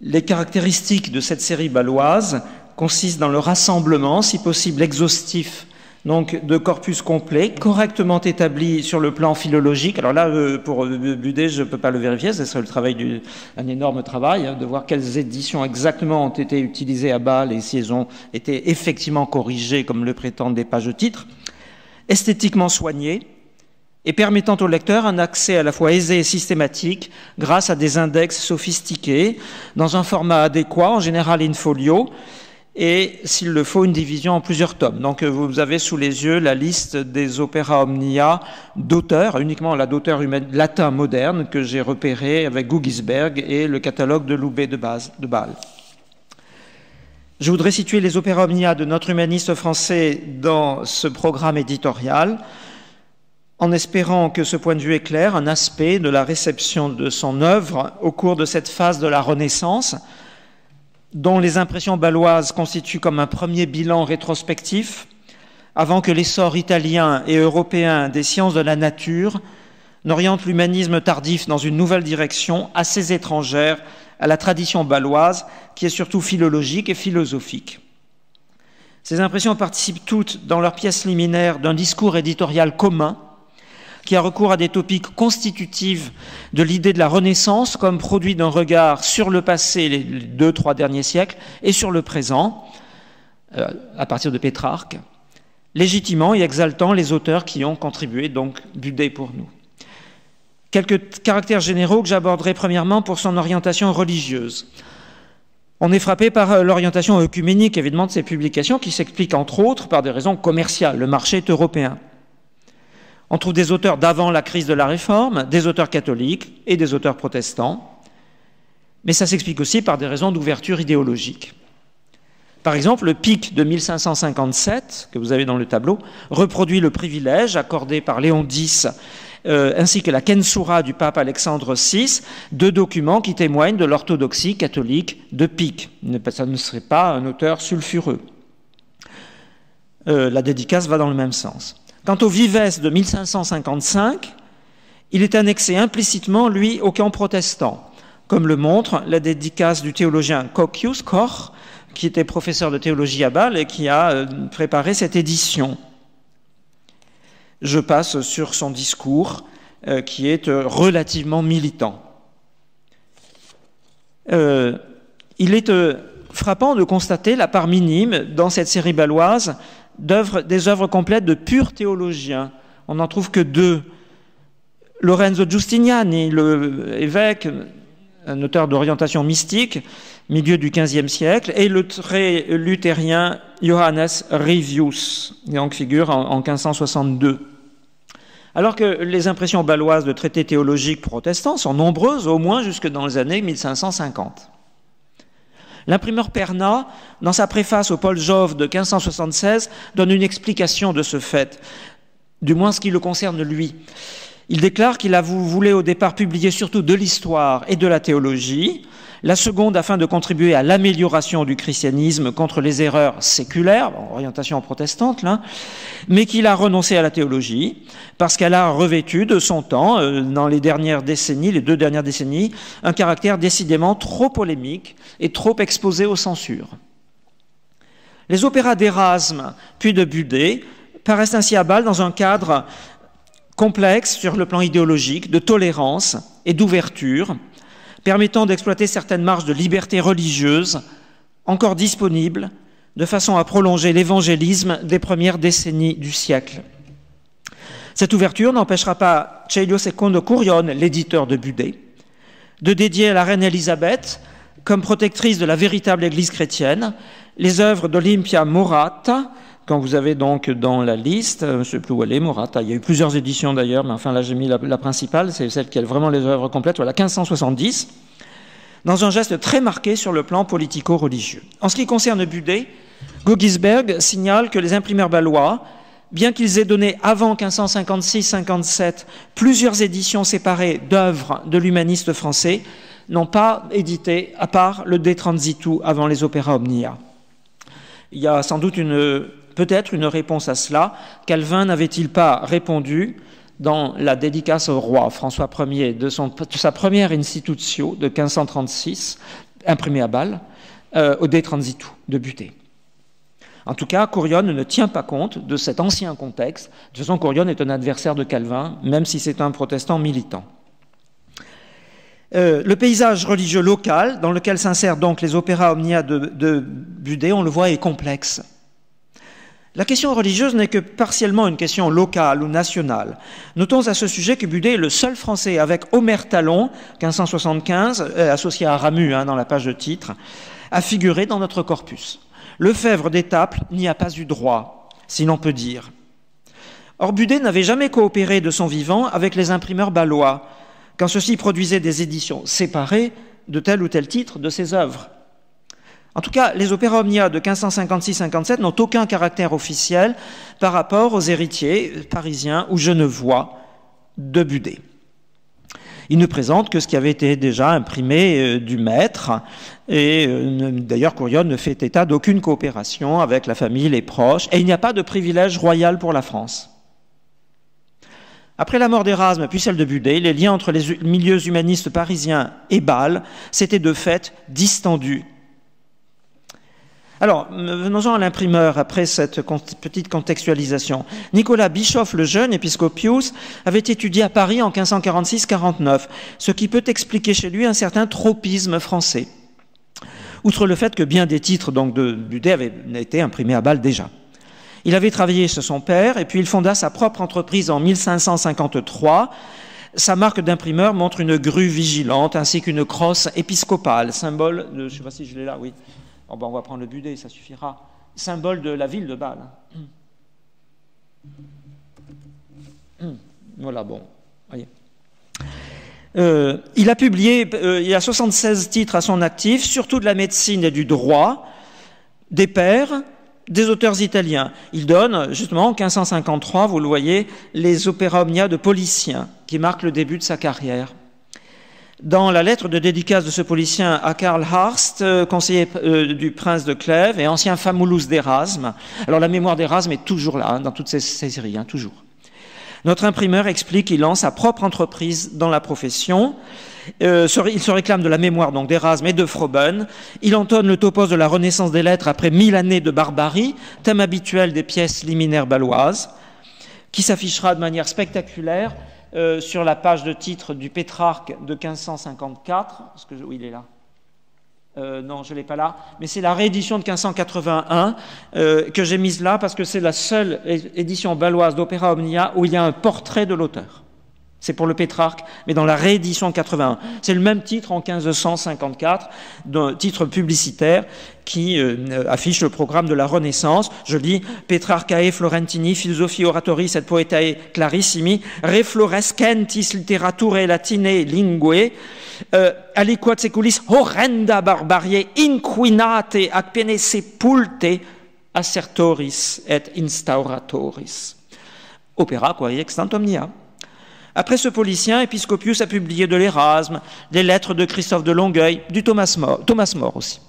Les caractéristiques de cette série baloise consistent dans le rassemblement, si possible exhaustif, donc de corpus complets, correctement établis sur le plan philologique. Alors là, pour Budé, je ne peux pas le vérifier, ce serait le travail du, un énorme travail, hein, de voir quelles éditions exactement ont été utilisées à Bâle et si elles ont été effectivement corrigées, comme le prétendent des pages-titres, esthétiquement soignées et permettant au lecteur un accès à la fois aisé et systématique grâce à des index sophistiqués, dans un format adéquat, en général in folio, et, s'il le faut, une division en plusieurs tomes. Donc, vous avez sous les yeux la liste des opéras omnia d'auteurs, uniquement la d'auteurs latin moderne que j'ai repéré avec Gugisberg et le catalogue de Loubet de, base, de Bâle. Je voudrais situer les opéras omnia de notre humaniste français dans ce programme éditorial, en espérant que ce point de vue éclaire un aspect de la réception de son œuvre au cours de cette phase de la Renaissance, dont les impressions baloises constituent comme un premier bilan rétrospectif, avant que l'essor italien et européen des sciences de la nature n'oriente l'humanisme tardif dans une nouvelle direction assez étrangère à la tradition baloise, qui est surtout philologique et philosophique. Ces impressions participent toutes, dans leurs pièces liminaires, d'un discours éditorial commun, qui a recours à des topiques constitutifs de l'idée de la Renaissance comme produit d'un regard sur le passé, les deux, trois derniers siècles, et sur le présent, euh, à partir de Pétrarque, légitimant et exaltant les auteurs qui ont contribué, donc Budé pour nous. Quelques caractères généraux que j'aborderai premièrement pour son orientation religieuse. On est frappé par l'orientation œcuménique, évidemment, de ces publications, qui s'explique entre autres par des raisons commerciales. Le marché est européen. On trouve des auteurs d'avant la crise de la Réforme, des auteurs catholiques et des auteurs protestants, mais ça s'explique aussi par des raisons d'ouverture idéologique. Par exemple, le pic de mille cinq cent cinquante-sept, que vous avez dans le tableau, reproduit le privilège accordé par Léon dix, euh, ainsi que la censura du pape Alexandre six, deux documents qui témoignent de l'orthodoxie catholique de pic. Ça ne serait pas un auteur sulfureux. Euh, la dédicace va dans le même sens. Quant au Vives de mille cinq cent cinquante-cinq, il est annexé implicitement, lui, au camp protestant, comme le montre la dédicace du théologien Coccius Koch, qui était professeur de théologie à Bâle et qui a préparé cette édition. Je passe sur son discours, euh, qui est relativement militant. Euh, il est euh, frappant de constater la part minime dans cette série baloise d'œuvres, des œuvres complètes de purs théologiens. On n'en trouve que deux. Lorenzo Giustiniani, le évêque, un auteur d'orientation mystique, milieu du quinzième siècle, et le très luthérien Johannes Rivius, donc figure en, en quinze cent soixante-deux. Alors que les impressions baloises de traités théologiques protestants sont nombreuses, au moins jusque dans les années mille cinq cent cinquante. L'imprimeur Pernat, dans sa préface au Paul Jove de quinze cent soixante-seize, donne une explication de ce fait, du moins ce qui le concerne lui. Il déclare qu'il a voulu au départ publier surtout de l'histoire et de la théologie, la seconde afin de contribuer à l'amélioration du christianisme contre les erreurs séculaires, orientation protestante là, mais qu'il a renoncé à la théologie parce qu'elle a revêtu de son temps, dans les dernières décennies, les deux dernières décennies, un caractère décidément trop polémique et trop exposé aux censures. Les opéras d'Erasme puis de Budé paraissent ainsi à Bâle dans un cadre complexe sur le plan idéologique, de tolérance et d'ouverture, permettant d'exploiter certaines marges de liberté religieuse encore disponibles de façon à prolonger l'évangélisme des premières décennies du siècle. Cette ouverture n'empêchera pas Celio Secondo Curione, l'éditeur de Budé, de dédier à la reine Elisabeth, comme protectrice de la véritable Église chrétienne, les œuvres d'Olimpia Morata, quand vous avez donc dans la liste, je ne sais plus où elle est, Morata, il y a eu plusieurs éditions d'ailleurs, mais enfin là j'ai mis la, la principale, c'est celle qui a vraiment les œuvres complètes, voilà, quinze cent soixante-dix, dans un geste très marqué sur le plan politico-religieux. En ce qui concerne Budé, Gogisberg signale que les imprimeurs balois, bien qu'ils aient donné avant quinze cent cinquante-six cinquante-sept plusieurs éditions séparées d'œuvres de l'humaniste français, n'ont pas édité, à part le De Transitu avant les opéras omnia. Il y a sans doute une, peut-être une réponse à cela. Calvin n'avait-il pas répondu dans la dédicace au roi François Ier de, son, de sa première Institutio de quinze cent trente-six, imprimée à Bâle, euh, au De Transitu de Budé. En tout cas, Curione ne tient pas compte de cet ancien contexte. De toute façon, Curione est un adversaire de Calvin, même si c'est un protestant militant. Euh, le paysage religieux local, dans lequel s'insèrent donc les opéras omnia de, de Budé, on le voit, est complexe. La question religieuse n'est que partiellement une question locale ou nationale. Notons à ce sujet que Budé est le seul Français, avec Omer Talon, quinze cent soixante-quinze, euh, associé à Ramu hein, dans la page de titre, à figurer dans notre corpus. Lefebvre d'Étaples n'y a pas eu droit, si l'on peut dire. Or, Budé n'avait jamais coopéré de son vivant avec les imprimeurs balois, quand ceux-ci produisaient des éditions séparées de tel ou tel titre de ses œuvres. En tout cas, les opéras omnia de quinze cent cinquante-six cinquante-sept n'ont aucun caractère officiel par rapport aux héritiers parisiens ou genevois de Budé. Ils ne présentent que ce qui avait été déjà imprimé du maître, et d'ailleurs Curione ne fait état d'aucune coopération avec la famille, les proches, et il n'y a pas de privilège royal pour la France. Après la mort d'Erasme, puis celle de Budé, les liens entre les milieux humanistes parisiens et Bâle s'étaient de fait distendus. Alors, venons-en à l'imprimeur après cette petite contextualisation. Nicolas Bischoff le Jeune, épiscopius, avait étudié à Paris en quinze cent quarante-six quarante-neuf, ce qui peut expliquer chez lui un certain tropisme français, outre le fait que bien des titres donc, de Budé avaient été imprimés à Bâle déjà. Il avait travaillé chez son père et puis il fonda sa propre entreprise en mille cinq cent cinquante-trois. Sa marque d'imprimeur montre une grue vigilante ainsi qu'une crosse épiscopale, symbole de, je ne sais pas si je l'ai là, oui. Oh ben on va prendre le Budé, ça suffira. Symbole de la ville de Bâle. Voilà, bon. Voyez. Euh, il a publié, euh, il a soixante-seize titres à son actif, surtout de la médecine et du droit, des pairs, des auteurs italiens. Il donne, justement, en quinze cent cinquante-trois, vous le voyez, les opéras omnia de Policien, qui marque le début de sa carrière. Dans la lettre de dédicace de ce Policien à Karl Harst, conseiller du prince de Clèves et ancien famulus d'Erasme, alors la mémoire d'Erasme est toujours là, hein, dans toutes ces, ces séries, hein, toujours. Notre imprimeur explique qu'il lance sa propre entreprise dans la profession. Euh, il se réclame de la mémoire donc d'Erasme et de Froben. Il entonne le topos de la Renaissance des lettres après mille années de barbarie, thème habituel des pièces liminaires baloises, qui s'affichera de manière spectaculaire euh, sur la page de titre du Pétrarque de quinze cent cinquante-quatre. Est-ce que je... Oui, il est là. Euh, non, je ne l'ai pas là. Mais c'est la réédition de quinze cent quatre-vingt-un euh, que j'ai mise là parce que c'est la seule édition baloise d'Opéra Omnia où il y a un portrait de l'auteur. C'est pour le Pétrarque, mais dans la réédition quatre-vingt-un. C'est le même titre en quinze cent cinquante-quatre, d'un titre publicitaire qui euh, affiche le programme de la Renaissance. Je lis « Petrarcae Florentini, Philosophie Oratoris et Poetae Clarissimi, reflorescentis literaturae latinae linguae, euh, aliquot seculis horrenda barbarie, inquinate ac pene sepulte assertoris et instauratoris ». Opéra, quoi, extant omnia. Après ce Policien, Épiscopius a publié de l'Erasme, des lettres de Christophe de Longueuil, du Thomas More, Thomas More aussi.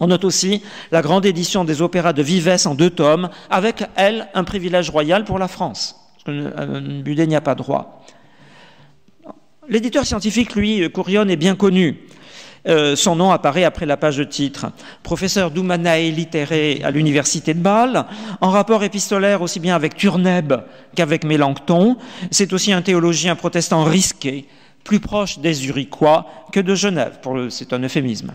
On note aussi la grande édition des opéras de Vivès en deux tomes, avec, elle, un privilège royal pour la France, parce que Budé n'y a pas droit. L'éditeur scientifique, lui, Curione, est bien connu. Euh, son nom apparaît après la page de titre. Professeur d'Humanae Literae à l'université de Bâle, en rapport épistolaire aussi bien avec Turnèbe qu'avec Mélenchon, c'est aussi un théologien protestant risqué, plus proche des Uriquois que de Genève, c'est un euphémisme.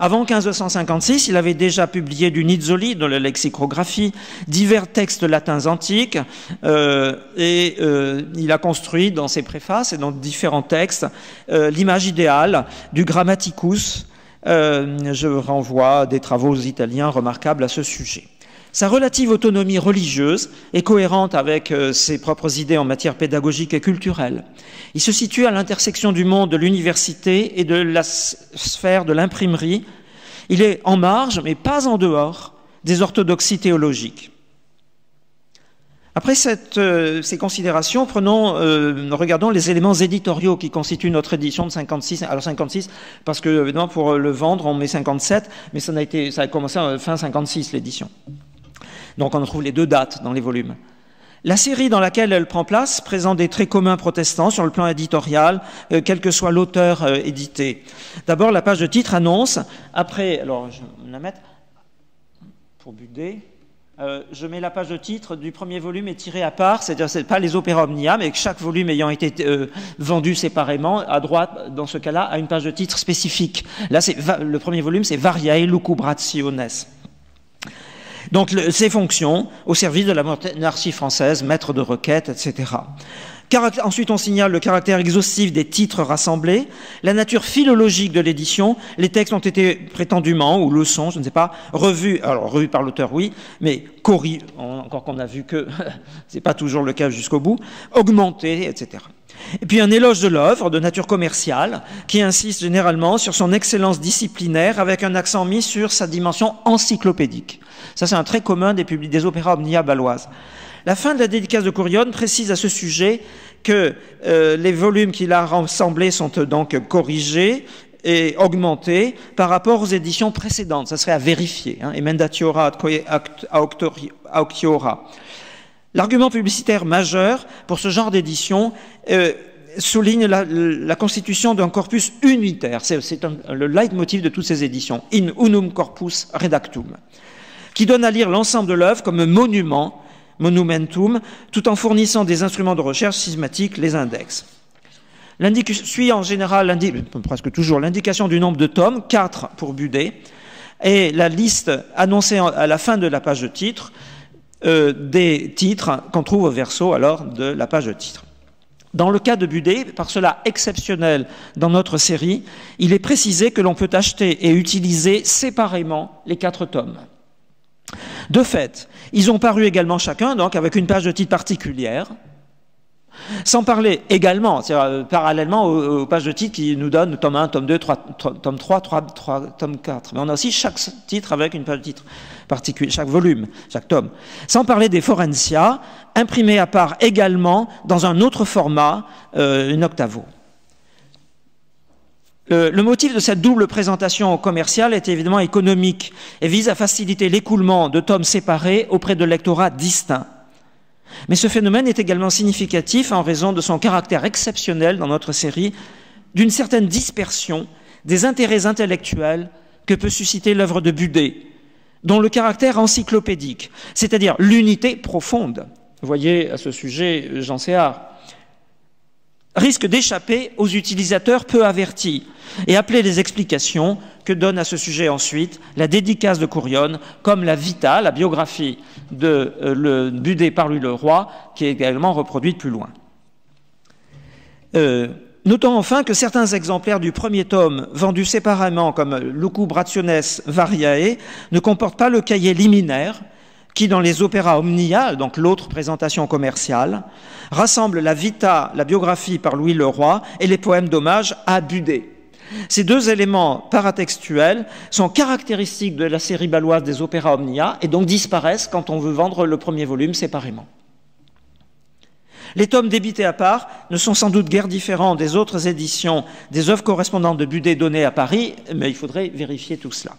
Avant mille cinq cent cinquante-six, il avait déjà publié du Nizzoli dans la lexicographie, divers textes latins antiques, euh, et euh, il a construit dans ses préfaces et dans différents textes euh, l'image idéale du grammaticus. Euh, je renvoie à des travaux italiens remarquables à ce sujet. Sa relative autonomie religieuse est cohérente avec euh, ses propres idées en matière pédagogique et culturelle. Il se situe à l'intersection du monde de l'université et de la sphère de l'imprimerie. Il est en marge, mais pas en dehors, des orthodoxies théologiques. Après cette, euh, ces considérations, prenons, euh, regardons les éléments éditoriaux qui constituent notre édition de cinquante-six. Alors cinquante-six, parce que évidemment pour le vendre, on met cinquante-sept, mais ça a, été, ça a commencé en fin cinquante-six, l'édition. Donc on trouve les deux dates dans les volumes. La série dans laquelle elle prend place présente des traits communs protestants sur le plan éditorial, euh, quel que soit l'auteur euh, édité. D'abord, la page de titre annonce, après, alors je vais la mettre pour Budé, euh, je mets la page de titre du premier volume est tirée à part, c'est-à-dire c'est pas les opéra omnia, mais chaque volume ayant été euh, vendu séparément, à droite, dans ce cas-là, à une page de titre spécifique. Là, c'est, le premier volume, c'est Variae Lucubrationes. Donc, le, ses fonctions au service de la monarchie française, maître de requêtes, et cetera. Caract- ensuite, on signale le caractère exhaustif des titres rassemblés, la nature philologique de l'édition. Les textes ont été prétendument, ou le sont, je ne sais pas, revus, alors revus par l'auteur, oui, mais corrigés, encore qu'on a vu que ce n'est pas toujours le cas jusqu'au bout, augmentés, et cetera. Et puis un éloge de l'œuvre de nature commerciale qui insiste généralement sur son excellence disciplinaire avec un accent mis sur sa dimension encyclopédique. Ça, c'est un trait commun des, des opéras omnia baloises. La fin de la dédicace de Courione précise à ce sujet que euh, les volumes qu'il a rassemblés sont donc corrigés et augmentés par rapport aux éditions précédentes. Ça serait à vérifier, hein, emendatiora auctiora. L'argument publicitaire majeur pour ce genre d'édition euh, souligne la, la constitution d'un corpus unitaire. C'est le leitmotiv de toutes ces éditions, in unum corpus redactum, qui donne à lire l'ensemble de l'œuvre comme monument, monumentum, tout en fournissant des instruments de recherche systématiques, les index. L'indic suit en général, presque toujours, l'indication du nombre de tomes, quatre pour Budé, et la liste annoncée en, à la fin de la page de titre, Euh, des titres qu'on trouve au verso alors de la page de titre. Dans le cas de Budé, par cela exceptionnel dans notre série, il est précisé que l'on peut acheter et utiliser séparément les quatre tomes. De fait, ils ont paru également chacun, donc avec une page de titre particulière, sans parler également, c'est-à-dire parallèlement aux, aux pages de titre qui nous donnent tome un, tome deux, trois, tome trois, trois, trois, tome quatre. Mais on a aussi chaque titre avec une page de titre particulière, chaque volume, chaque tome. Sans parler des forensia, imprimés à part également dans un autre format, euh, une octavo. Le, le motif de cette double présentation commerciale est évidemment économique et vise à faciliter l'écoulement de tomes séparés auprès de lectorats distincts. Mais ce phénomène est également significatif en raison de son caractère exceptionnel dans notre série, d'une certaine dispersion des intérêts intellectuels que peut susciter l'œuvre de Budé, dont le caractère encyclopédique, c'est-à-dire l'unité profonde, vous voyez à ce sujet Jean Séard, risque d'échapper aux utilisateurs peu avertis et appeler les explications que donne à ce sujet ensuite la dédicace de Courione comme la vita, la biographie de euh, le Budé par Louis le Roi, qui est également reproduite plus loin. Euh, notons enfin que certains exemplaires du premier tome vendus séparément comme Lucubrationes Variae ne comportent pas le cahier liminaire qui, dans les opéras omnia, donc l'autre présentation commerciale, rassemble la vita, la biographie par Louis le Roi, et les poèmes d'hommage à Budé. Ces deux éléments paratextuels sont caractéristiques de la série baloise des opéras omnia et donc disparaissent quand on veut vendre le premier volume séparément. Les tomes débités à part ne sont sans doute guère différents des autres éditions des œuvres correspondantes de Budé données à Paris, mais il faudrait vérifier tout cela.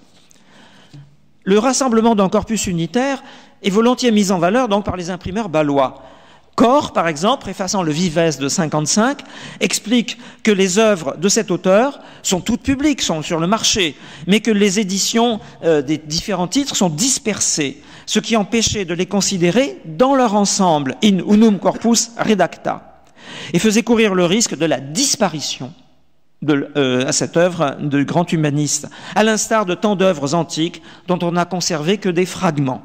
Le rassemblement d'un corpus unitaire est volontiers mis en valeur donc par les imprimeurs balois. Corre, par exemple, préfaçant le Vives de cinquante-cinq, explique que les œuvres de cet auteur sont toutes publiques, sont sur le marché, mais que les éditions euh, des différents titres sont dispersées, ce qui empêchait de les considérer dans leur ensemble, in unum corpus redacta, et faisait courir le risque de la disparition de, euh, à cette œuvre de grand humaniste, à l'instar de tant d'œuvres antiques dont on n'a conservé que des fragments.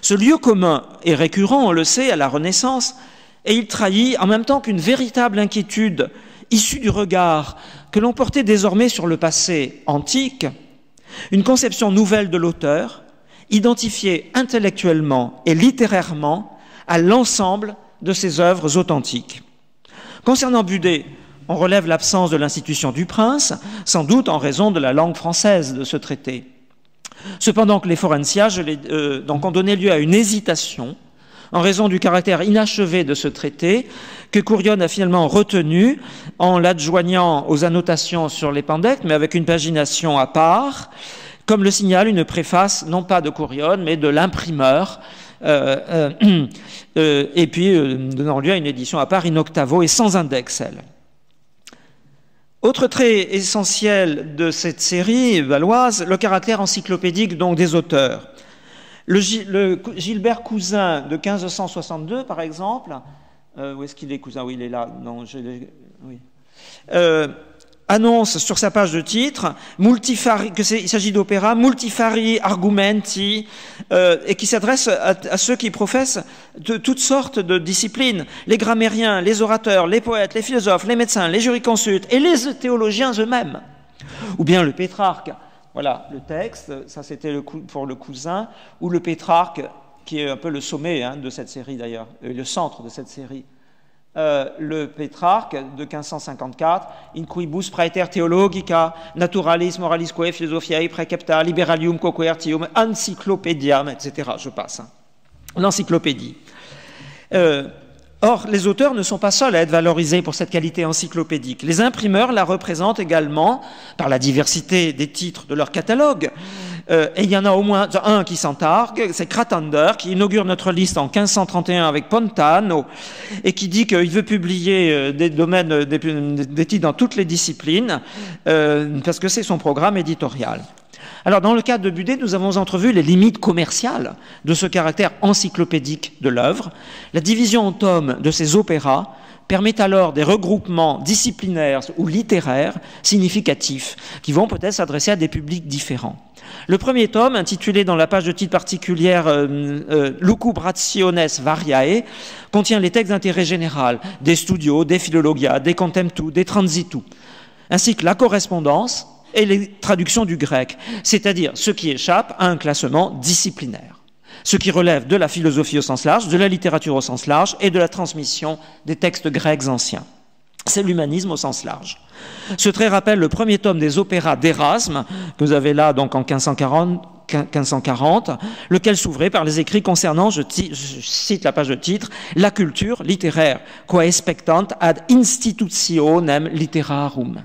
Ce lieu commun est récurrent, on le sait, à la Renaissance, et il trahit en même temps qu'une véritable inquiétude issue du regard que l'on portait désormais sur le passé antique, une conception nouvelle de l'auteur, identifiée intellectuellement et littérairement à l'ensemble de ses œuvres authentiques. Concernant Budé, on relève l'absence de l'institution du prince, sans doute en raison de la langue française de ce traité. Cependant que les forensias euh, donc ont donné lieu à une hésitation, en raison du caractère inachevé de ce traité, que Courion a finalement retenu en l'adjoignant aux annotations sur les Pandectes, mais avec une pagination à part, comme le signale une préface, non pas de Courion, mais de l'imprimeur, euh, euh, euh, et puis euh, donnant lieu à une édition à part in octavo et sans index, elle. Autre trait essentiel de cette série valoise, le caractère encyclopédique donc des auteurs. Le, le Gilbert Cousin de quinze cent soixante-deux, par exemple, euh, où est-ce qu'il est, Cousin? Oui, il est là. Non, je oui. euh, annonce sur sa page de titre qu'il s'agit d'opéra multifari argumenti, euh, et qui s'adresse à, à ceux qui professent de, toutes sortes de disciplines, les grammairiens, les orateurs, les poètes, les philosophes, les médecins, les jurisconsultes et les théologiens eux-mêmes, ou bien le Pétrarque. Voilà, le texte, ça c'était pour le Cousin, ou le Pétrarque, qui est un peu le sommet hein, de cette série d'ailleurs, le centre de cette série. Euh, le Pétrarque de quinze cent cinquante-quatre, « In quibus praeter theologica, naturalis moralisque philosophiae precepta, liberalium coquertium, encyclopediam », et cetera. Je passe. Hein. L'encyclopédie. Euh, Or, les auteurs ne sont pas seuls à être valorisés pour cette qualité encyclopédique. Les imprimeurs la représentent également par la diversité des titres de leur catalogue. Euh, et il y en a au moins un qui s'en targue, c'est Cratander, qui inaugure notre liste en quinze cent trente et un avec Pontano, et qui dit qu'il veut publier des domaines, des, des titres dans toutes les disciplines, euh, parce que c'est son programme éditorial. Alors, dans le cas de Budé, nous avons entrevu les limites commerciales de ce caractère encyclopédique de l'œuvre. La division en tomes de ces opéras permet alors des regroupements disciplinaires ou littéraires significatifs qui vont peut-être s'adresser à des publics différents. Le premier tome, intitulé dans la page de titre particulière euh, euh, « Lucubrationes Variae », contient les textes d'intérêt général, des studios, des philologia, des contemptu, des transitu, ainsi que la correspondance et les traductions du grec, c'est-à-dire ce qui échappe à un classement disciplinaire, ce qui relève de la philosophie au sens large, de la littérature au sens large et de la transmission des textes grecs anciens. C'est l'humanisme au sens large. Ce trait rappelle le premier tome des opéras d'Erasme, que vous avez là donc en quinze cent quarante, lequel s'ouvrait par les écrits concernant, je, je cite la page de titre, « La culture littéraire, quae spectant ad institutionem literarum ».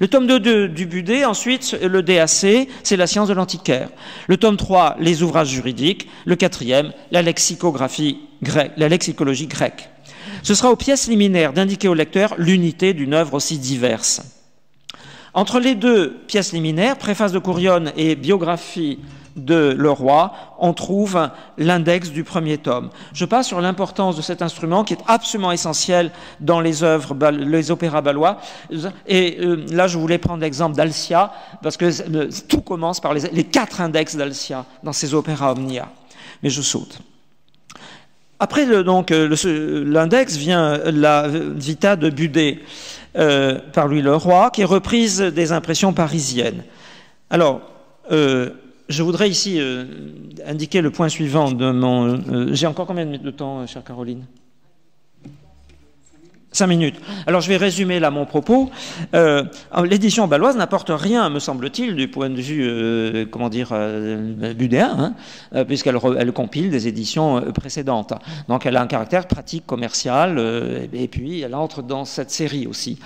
Le tome deux de, du Budé, ensuite, le D A C, c'est la science de l'antiquaire. Le tome trois, les ouvrages juridiques. Le quatrième, la lexicographie grecque, la lexicologie grecque. Ce sera aux pièces liminaires d'indiquer au lecteur l'unité d'une œuvre aussi diverse. Entre les deux pièces liminaires, préface de Courion et biographie de Leroy, on trouve l'index du premier tome. Je passe sur l'importance de cet instrument qui est absolument essentiel dans les œuvres, les opéras balois. Et là, je voulais prendre l'exemple d'Alcia, parce que tout commence par les, les quatre index d'Alcia dans ces opéras omnia. Mais je saute. Après l'index vient la Vita de Budé euh, par Louis Leroy, qui est reprise des impressions parisiennes. Alors, euh, je voudrais ici euh, indiquer le point suivant de mon... Euh, J'ai encore combien de minutes de temps, chère Caroline? Cinq minutes. Alors je vais résumer là mon propos. Euh, L'édition baloise n'apporte rien, me semble-t-il, du point de vue, euh, comment dire, euh, budéen, hein, puisqu'elle elle compile des éditions précédentes. Donc elle a un caractère pratique, commercial, euh, et, et puis elle entre dans cette série aussi.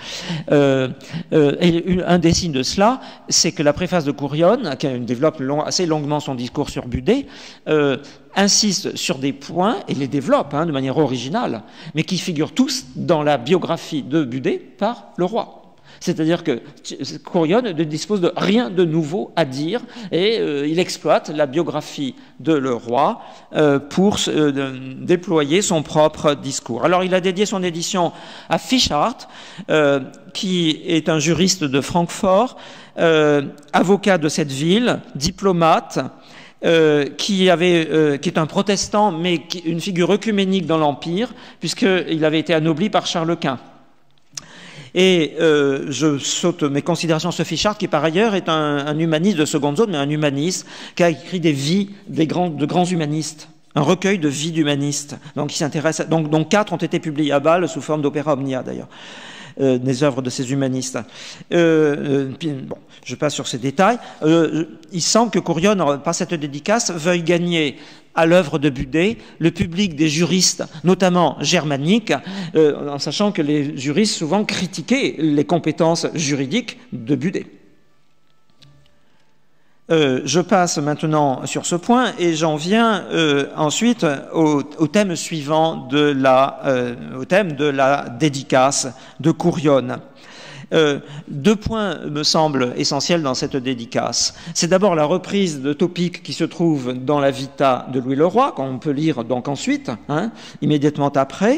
Euh, euh, et un des signes de cela, c'est que la préface de Courion, qui développe long, assez longuement son discours sur Budé, euh, insiste sur des points et les développe hein, de manière originale, mais qui figurent tous dans la biographie de Budé par Leroy. C'est-à-dire que Courionne ne dispose de rien de nouveau à dire et euh, il exploite la biographie de le roi euh, pour euh, déployer son propre discours. Alors il a dédié son édition à Fichard, euh, qui est un juriste de Francfort, euh, avocat de cette ville, diplomate, Euh, qui, avait, euh, qui est un protestant, mais qui, une figure œcuménique dans l'Empire, puisqu'il avait été anobli par Charles Quint. Et euh, je saute mes considérations sur Fichard, qui par ailleurs est un, un humaniste de seconde zone, mais un humaniste qui a écrit des vies des grands, de grands humanistes, un recueil de vies d'humanistes, donc qui s'intéresse, donc, dont quatre ont été publiés à Bâle sous forme d'opéra omnia d'ailleurs. Euh, des œuvres de ces humanistes. Euh, euh, puis, bon, je passe sur ces détails. Euh, il semble que Courionne, par cette dédicace, veuille gagner à l'œuvre de Budé le public des juristes, notamment germaniques, euh, en sachant que les juristes souvent critiquaient les compétences juridiques de Budé. Euh, je passe maintenant sur ce point et j'en viens euh, ensuite au, au thème suivant, de la, euh, au thème de la dédicace de Courionne. Euh, deux points me semblent essentiels dans cette dédicace. C'est d'abord la reprise de topiques qui se trouvent dans la Vita de Louis le Roi, qu'on peut lire donc ensuite, hein, immédiatement après,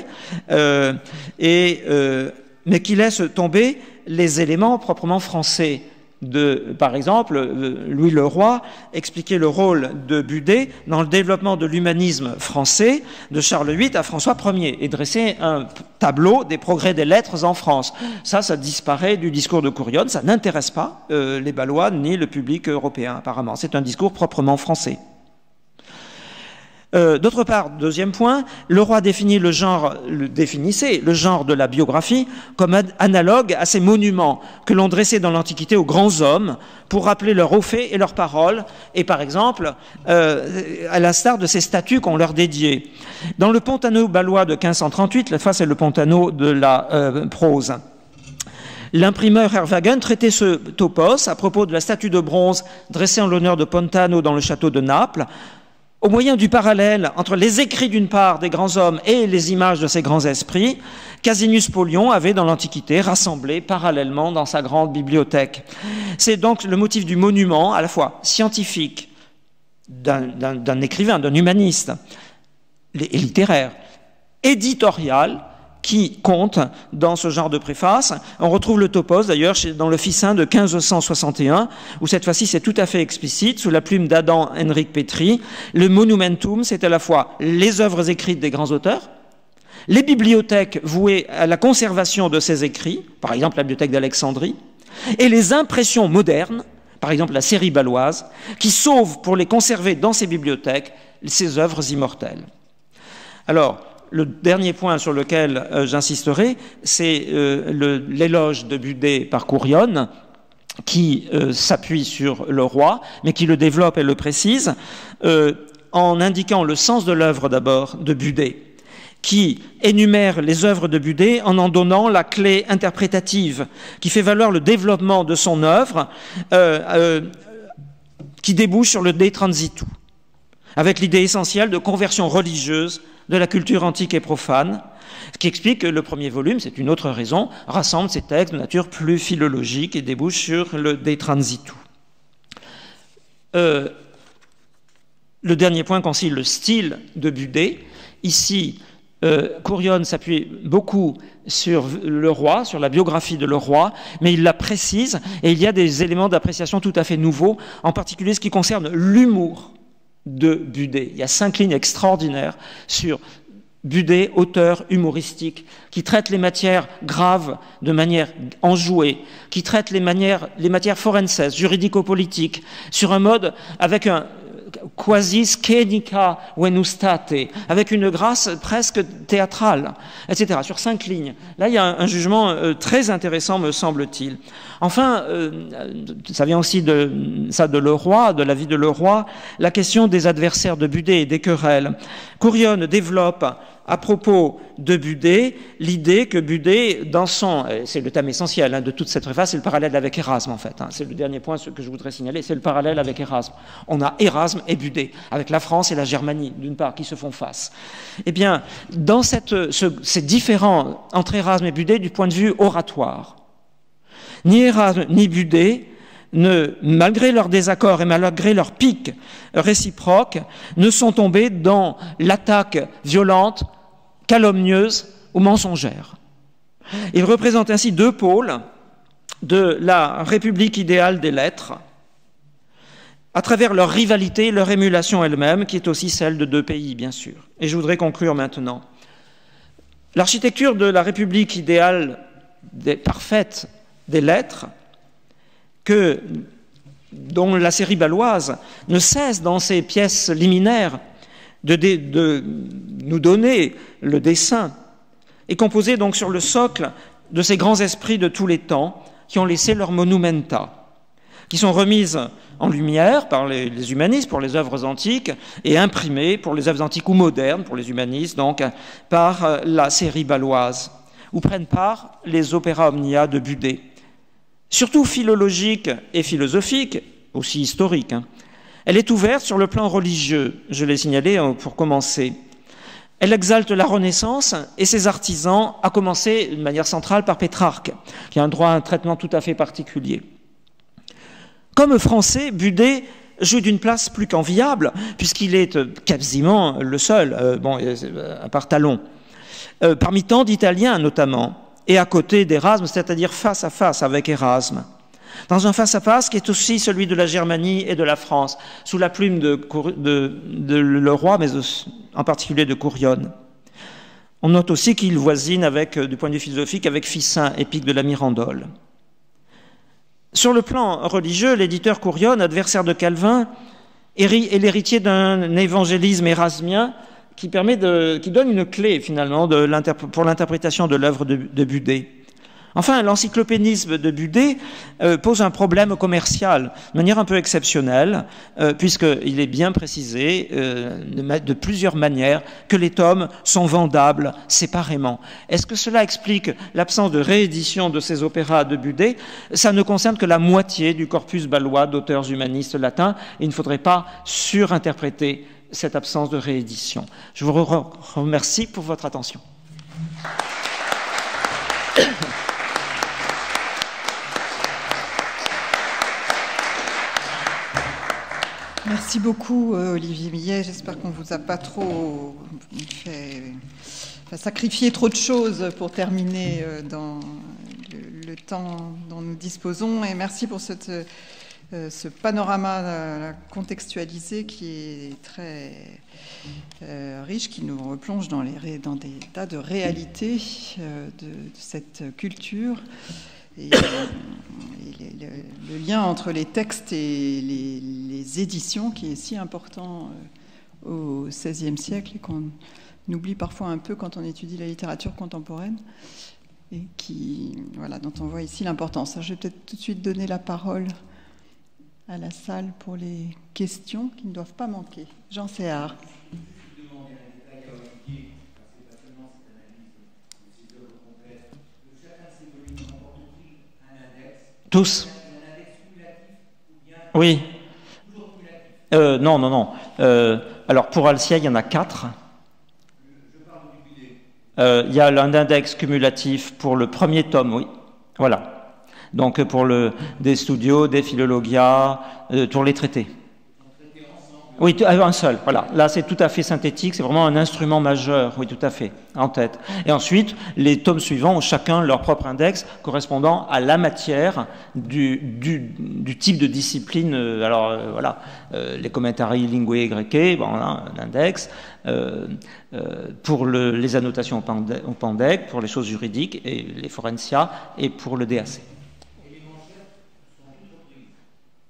euh, et, euh, mais qui laisse tomber les éléments proprement français. De, par exemple, Louis le Roi expliquait le rôle de Budé dans le développement de l'humanisme français de Charles huit à François premier et dressait un tableau des progrès des lettres en France. Ça, ça disparaît du discours de Courionne, ça n'intéresse pas euh, les Ballois ni le public européen apparemment. C'est un discours proprement français. Euh, D'autre part, deuxième point, le roi définit le genre, le définissait le genre de la biographie comme analogue à ces monuments que l'on dressait dans l'Antiquité aux grands hommes pour rappeler leurs hauts faits et leurs paroles, et par exemple, euh, à l'instar de ces statues qu'on leur dédiait. Dans le Pontano ballois de quinze cent trente-huit, la fois c'est le Pontano de la euh, prose. L'imprimeur Herwagen traitait ce topos à propos de la statue de bronze dressée en l'honneur de Pontano dans le château de Naples, au moyen du parallèle entre les écrits d'une part des grands hommes et les images de ces grands esprits, Casinus Polion avait dans l'Antiquité rassemblé parallèlement dans sa grande bibliothèque. C'est donc le motif du monument à la fois scientifique d'un écrivain, d'un humaniste et littéraire, éditorial, qui compte dans ce genre de préface. On retrouve le topos d'ailleurs dans le Ficin de quinze cent soixante et un, où cette fois-ci c'est tout à fait explicite, sous la plume d'Adam Henrik Petri. Le monumentum, c'est à la fois les œuvres écrites des grands auteurs, les bibliothèques vouées à la conservation de ces écrits, par exemple la bibliothèque d'Alexandrie, et les impressions modernes, par exemple la série balloise, qui sauvent pour les conserver dans ces bibliothèques ces œuvres immortelles. Alors, le dernier point sur lequel euh, j'insisterai, c'est euh, l'éloge de Budé par Courionne, qui euh, s'appuie sur le roi, mais qui le développe et le précise, euh, en indiquant le sens de l'œuvre d'abord de Budé, qui énumère les œuvres de Budé en en donnant la clé interprétative, qui fait valoir le développement de son œuvre, euh, euh, qui débouche sur le De Transitu, avec l'idée essentielle de conversion religieuse de la culture antique et profane, ce qui explique que le premier volume, c'est une autre raison, rassemble ces textes de nature plus philologique et débouche sur le De Transitu. Euh, le dernier point concerne le style de Budé. Ici, euh, Courionne s'appuie beaucoup sur le roi, sur la biographie de le roi, mais il la précise et il y a des éléments d'appréciation tout à fait nouveaux, en particulier ce qui concerne l'humour de Budé. Il y a cinq lignes extraordinaires sur Budé, auteur humoristique, qui traite les matières graves de manière enjouée, qui traite les, manières, les matières forenses, juridico-politiques, sur un mode avec un quasi scenica venustate, avec une grâce presque théâtrale, et cetera, sur cinq lignes. Là, il y a un, un jugement euh, très intéressant, me semble-t-il. Enfin, euh, ça vient aussi de, ça de Leroy, de la vie de Leroy, la question des adversaires de Budé et des querelles. Courionne développe à propos de Budé l'idée que Budé, dans son... C'est le thème essentiel hein, de toute cette préface, c'est le parallèle avec Erasme, en fait. Hein, c'est le dernier point que je voudrais signaler, c'est le parallèle avec Erasme. On a Erasme et Budé, avec la France et la Germanie, d'une part, qui se font face. Eh bien, dans cette, ce, ces différents entre Erasme et Budé du point de vue oratoire, Ni Erasme ni Budé, ne, malgré leurs désaccords et malgré leurs piques réciproques, ne sont tombés dans l'attaque violente, calomnieuse ou mensongère. Ils représentent ainsi deux pôles de la République idéale des lettres, à travers leur rivalité, leur émulation elle-même, qui est aussi celle de deux pays, bien sûr. Et je voudrais conclure maintenant. L'architecture de la République idéale des, parfaite des lettres, que, dont la série baloise ne cesse dans ses pièces liminaires de, de, de nous donner le dessin, est composée donc sur le socle de ces grands esprits de tous les temps qui ont laissé leur monumenta, qui sont remises en lumière par les, les humanistes pour les œuvres antiques et imprimées pour les œuvres antiques ou modernes pour les humanistes, donc par la série baloise, où prennent part les opéras omnia de Budé. Surtout philologique et philosophique, aussi historique, hein, elle est ouverte sur le plan religieux, je l'ai signalé pour commencer. Elle exalte la Renaissance et ses artisans, à commencer de manière centrale par Pétrarque, qui a un droit à un traitement tout à fait particulier. Comme français, Budé joue d'une place plus qu'enviable, puisqu'il est quasiment le seul, euh, bon, à part Talon, euh, parmi tant d'Italiens notamment, et à côté d'Erasme, c'est-à-dire face à face avec Erasme, dans un face à face qui est aussi celui de la Germanie et de la France, sous la plume de, de, de Leroy, mais de, en particulier de Courionne. On note aussi qu'il voisine, avec, du point de vue philosophique, avec Ficin, épique de la Mirandole. Sur le plan religieux, l'éditeur Courionne, adversaire de Calvin, est l'héritier d'un évangélisme érasmien qui, permet de, qui donne une clé, finalement, de pour l'interprétation de l'œuvre de, de Budé. Enfin, l'encyclopédisme de Budé euh, pose un problème commercial, de manière un peu exceptionnelle, euh, puisqu'il est bien précisé euh, de, de plusieurs manières que les tomes sont vendables séparément. Est-ce que cela explique l'absence de réédition de ces opéras de Budé? Ça ne concerne que la moitié du corpus balois d'auteurs humanistes latins, et il ne faudrait pas surinterpréter cette absence de réédition. Je vous re- remercie pour votre attention. Merci beaucoup Olivier Millet, j'espère qu'on ne vous a pas trop fait sacrifier trop de choses pour terminer dans le, le temps dont nous disposons, et merci pour cette, ce panorama contextualisé qui est très riche, qui nous replonge dans, les, dans des tas de réalités de, de cette culture. Et, et le, le, le lien entre les textes et les, les éditions qui est si important au seizième siècle et qu'on oublie parfois un peu quand on étudie la littérature contemporaine et qui, voilà, dont on voit ici l'importance. Je vais peut-être tout de suite donner la parole à la salle pour les questions qui ne doivent pas manquer. Jean Séard. Tous. Oui. Euh, non, non, non. Euh, alors, pour Alcia, il y en a quatre. Euh, il y a un index cumulatif pour le premier tome, oui. Voilà. Donc, pour le des studios, des philologia, euh, pour les traités. Oui, un seul, voilà. Là, c'est tout à fait synthétique, c'est vraiment un instrument majeur, oui, tout à fait, en tête. Et ensuite, les tomes suivants ont chacun leur propre index correspondant à la matière du, du, du type de discipline. Alors, euh, voilà, euh, les commentarii linguae grecque, bon, on a un index. Euh, euh, pour le, les annotations au Pandectes, pour les choses juridiques, et les forensia, et pour le D A C.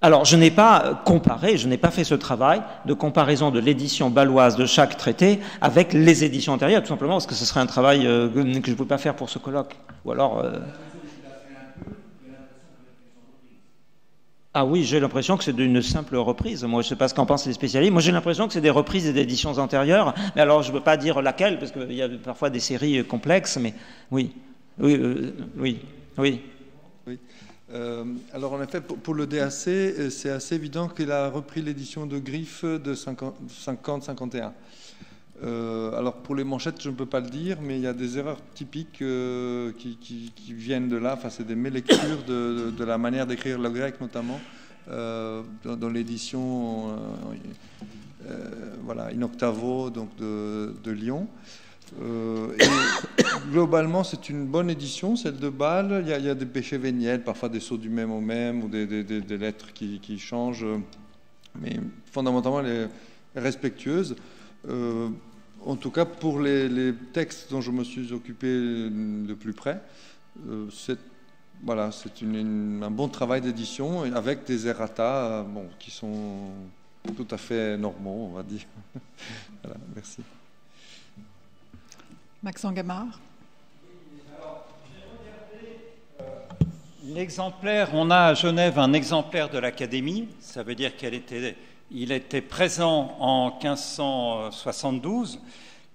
Alors, je n'ai pas comparé, je n'ai pas fait ce travail de comparaison de l'édition baloise de chaque traité avec les éditions antérieures, tout simplement parce que ce serait un travail euh, que je ne pouvais pas faire pour ce colloque. Ou alors... Euh... Ah oui, j'ai l'impression que c'est d'une simple reprise. Moi, je ne sais pas ce qu'en pensent les spécialistes. Moi, j'ai l'impression que c'est des reprises des éditions antérieures. Mais alors, je ne peux pas dire laquelle, parce qu'il y a parfois des séries complexes, mais oui, oui, euh, oui, oui. Oui. Euh, alors en effet, pour, pour le D A C, c'est assez évident qu'il a repris l'édition de Griff de cinquante cinquante-et-un. Euh, alors pour les manchettes, je ne peux pas le dire, mais il y a des erreurs typiques euh, qui, qui, qui viennent de là. Enfin, c'est des mélectures de, de, de la manière d'écrire le grec, notamment euh, dans, dans l'édition euh, euh, voilà, in octavo donc de, de Lyon. Euh, et globalement, c'est une bonne édition, celle de Bâle. Il y a, il y a des péchés véniels, parfois des sauts du même au même, ou des, des, des, des lettres qui, qui changent, mais fondamentalement, elle est respectueuse. Euh, en tout cas, pour les, les textes dont je me suis occupé de plus près, euh, c'est voilà, c'est une, une, un bon travail d'édition avec des errata, bon, qui sont tout à fait normaux, on va dire. Voilà, merci. Maxence Gamard. L'exemplaire, on a à Genève un exemplaire de l'Académie, ça veut dire qu'elle était... Il était présent en quinze cent soixante-douze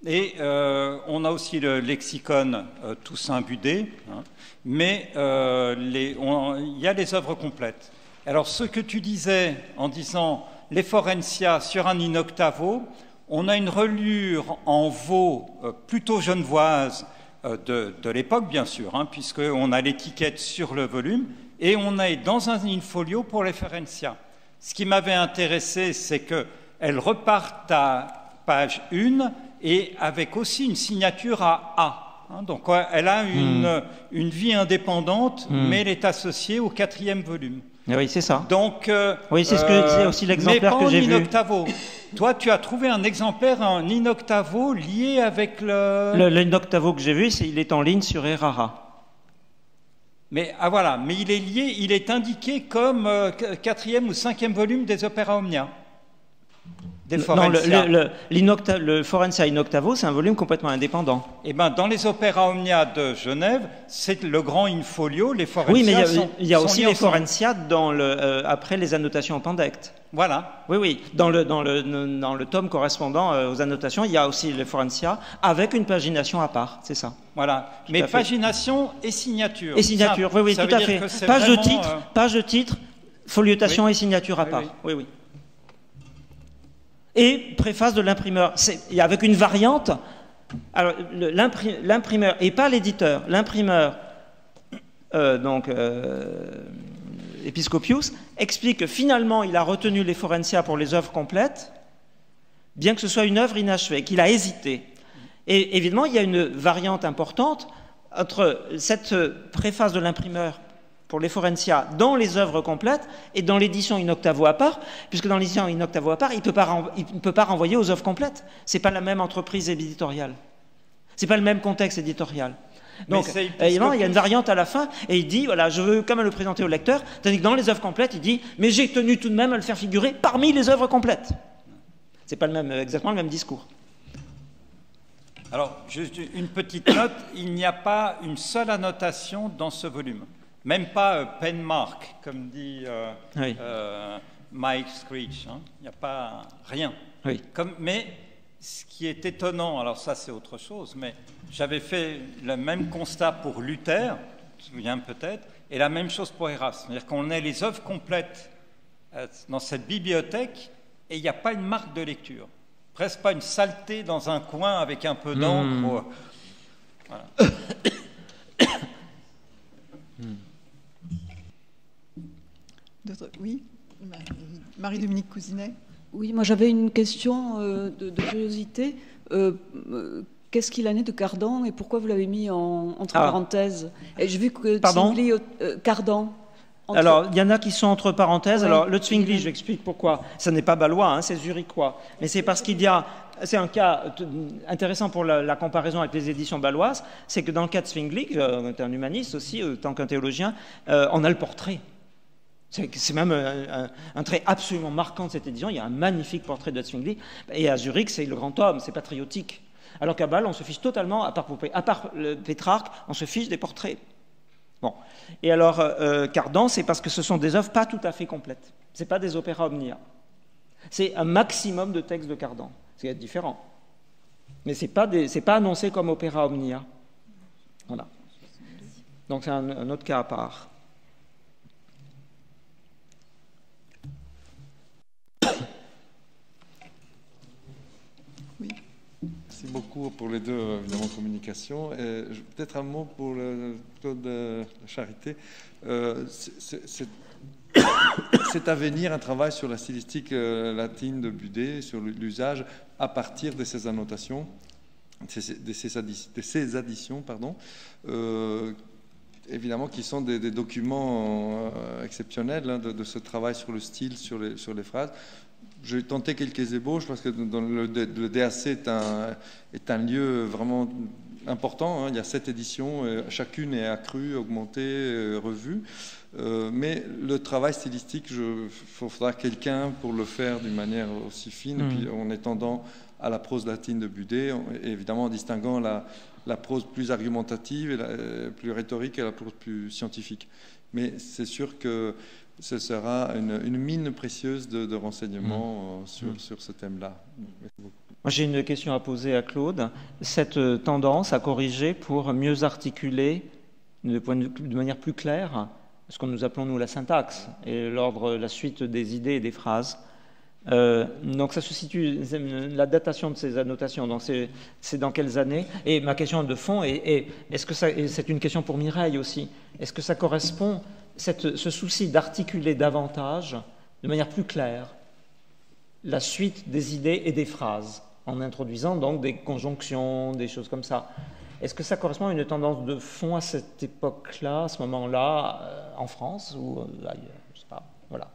et euh, on a aussi le lexicon euh, Toussaint Budé, hein, mais euh, les, on, il y a les œuvres complètes. Alors ce que tu disais en disant les forensia sur un in octavo, on a une relure en veau euh, plutôt genevoise euh, de, de l'époque bien sûr, hein, puisqu'on a l'étiquette sur le volume et on est dans un in-folio pour les forensia. Ce qui m'avait intéressé, c'est qu'elles repartent à page un et avec aussi une signature à A. Donc elle a une, mmh. une vie indépendante, mmh. mais elle est associée au quatrième volume. Oui, c'est ça. Donc, euh, oui, c'est ce que c'est aussi l'exemplaire que j'ai vu. Mais pas en in octavo. Toi, tu as trouvé un exemplaire en in octavo lié avec le... Le, le in octavo que j'ai vu, c'est, il est en ligne sur Errara. Mais, ah voilà, mais il est lié, il est indiqué comme quatrième euh, ou cinquième volume des opéra omnia. Des forensia. Non, le, le, le forensia in octavo, c'est un volume complètement indépendant. Eh ben, dans les opéra omnia de Genève, c'est le grand in-folio, les forensia. Oui, mais il y a, sont, il y a aussi les forensia dans le, euh, après les annotations en Pandectes. Voilà. Oui, oui. Dans le, dans le, dans le tome correspondant aux annotations, il y a aussi les forensia avec une pagination à part, c'est ça. Voilà. Tout Mais pagination fait. Et signature. Et signature, ça, oui, oui, ça tout à fait. Page de titre, euh... page de titre, foliation oui. et signature à oui, part. Oui, oui. oui. Et préface de l'imprimeur. Avec une variante. Alors, l'imprimeur, et pas l'éditeur, l'imprimeur, euh, donc. Euh, Episcopius, explique que finalement il a retenu les forensia pour les œuvres complètes, bien que ce soit une œuvre inachevée, qu'il a hésité. Et évidemment, il y a une variante importante entre cette préface de l'imprimeur pour les forensia dans les œuvres complètes et dans l'édition in octavo à part, puisque dans l'édition in octavo à part, il ne peut pas, il peut pas renvoyer aux œuvres complètes. Ce n'est pas la même entreprise éditoriale. Ce n'est pas le même contexte éditorial. Donc, évidemment, il y a une variante à la fin, et il dit, voilà, je veux quand même le présenter au lecteur, tandis que dans les œuvres complètes, il dit, mais j'ai tenu tout de même à le faire figurer parmi les œuvres complètes. C'est pas le même, exactement le même discours. Alors, juste une petite note, il n'y a pas une seule annotation dans ce volume, même pas euh, penmark, comme dit euh, oui. euh, Mike Screech, hein. Il n'y a pas rien. Oui. Comme, mais... Ce qui est étonnant, alors ça c'est autre chose, mais j'avais fait le même constat pour Luther, je me souviens peut-être, et la même chose pour Erasme. C'est-à-dire qu'on a les œuvres complètes dans cette bibliothèque et il n'y a pas une marque de lecture. Presque pas une saleté dans un coin avec un peu d'encre. Mmh. Voilà. D'autres, oui, Marie-Dominique Cousinet. Oui, moi j'avais une question euh, de, de curiosité. Euh, euh, Qu'est-ce qu'il en est de Cardan et pourquoi vous l'avez mis en, entre ah. parenthèses? Et j'ai vu que Zwingli, euh, Cardan. Entre... Alors, il y en a qui sont entre parenthèses. Oui. Alors, le Zwingli, je l'explique pourquoi. Ce n'est pas balois, hein, c'est zurichois. Mais c'est parce qu'il y a... C'est un cas intéressant pour la, la comparaison avec les éditions baloises. C'est que dans le cas de Zwingli, qui est un humaniste aussi, tant qu'un théologien, euh, on a le portrait. C'est même un, un, un trait absolument marquant de cette édition. Il y a un magnifique portrait de Zwingli. Et à Zurich, c'est le grand homme, c'est patriotique. Alors qu'à Bâle, on se fiche totalement, à part, à part le Pétrarque, on se fiche des portraits. Bon. Et alors, euh, Cardan, c'est parce que ce sont des œuvres pas tout à fait complètes. Ce n'est pas des opéras omnia. C'est un maximum de textes de Cardan. C'est différent. Mais ce n'est pas, pas annoncé comme opéra omnia. Voilà. Donc c'est un, un autre cas à part. Oui. beaucoup pour les deux, évidemment, communications. Peut-être un mot pour le Claude Charité. Euh, C'est à venir un travail sur la stylistique euh, latine de Budé, sur l'usage à partir de ces annotations, de ces, addi de ces additions, pardon, euh, évidemment, qui sont des, des documents euh, exceptionnels hein, de, de ce travail sur le style, sur les, sur les phrases. J'ai tenté quelques ébauches parce que dans le, le D A C est un, est un lieu vraiment important. Hein. Il y a sept éditions, chacune est accrue, augmentée, revue. Euh, mais le travail stylistique, il faudra quelqu'un pour le faire d'une manière aussi fine, mmh. puis en étendant à la prose latine de Budé, et évidemment en distinguant la, la prose plus argumentative, et la, plus rhétorique et la prose plus scientifique. Mais c'est sûr que ce sera une, une mine précieuse de, de renseignements mmh. sur, mmh. sur ce thème-là. Moi, j'ai une question à poser à Claude. Cette tendance à corriger pour mieux articuler de, point de, de manière plus claire ce qu'on nous appelons, nous, la syntaxe et l'ordre, la suite des idées et des phrases. Euh, donc, ça se situe, la datation de ces annotations, donc c'est dans quelles années? Et ma question de fond, est, est, est-ce que ça, et c'est une question pour Mireille aussi, est-ce que ça correspond... Cette, ce souci d'articuler davantage, de manière plus claire, la suite des idées et des phrases, en introduisant donc des conjonctions, des choses comme ça. Est-ce que ça correspond à une tendance de fond à cette époque-là, à ce moment-là, euh, en France ou euh, ailleurs? Je sais pas. Voilà.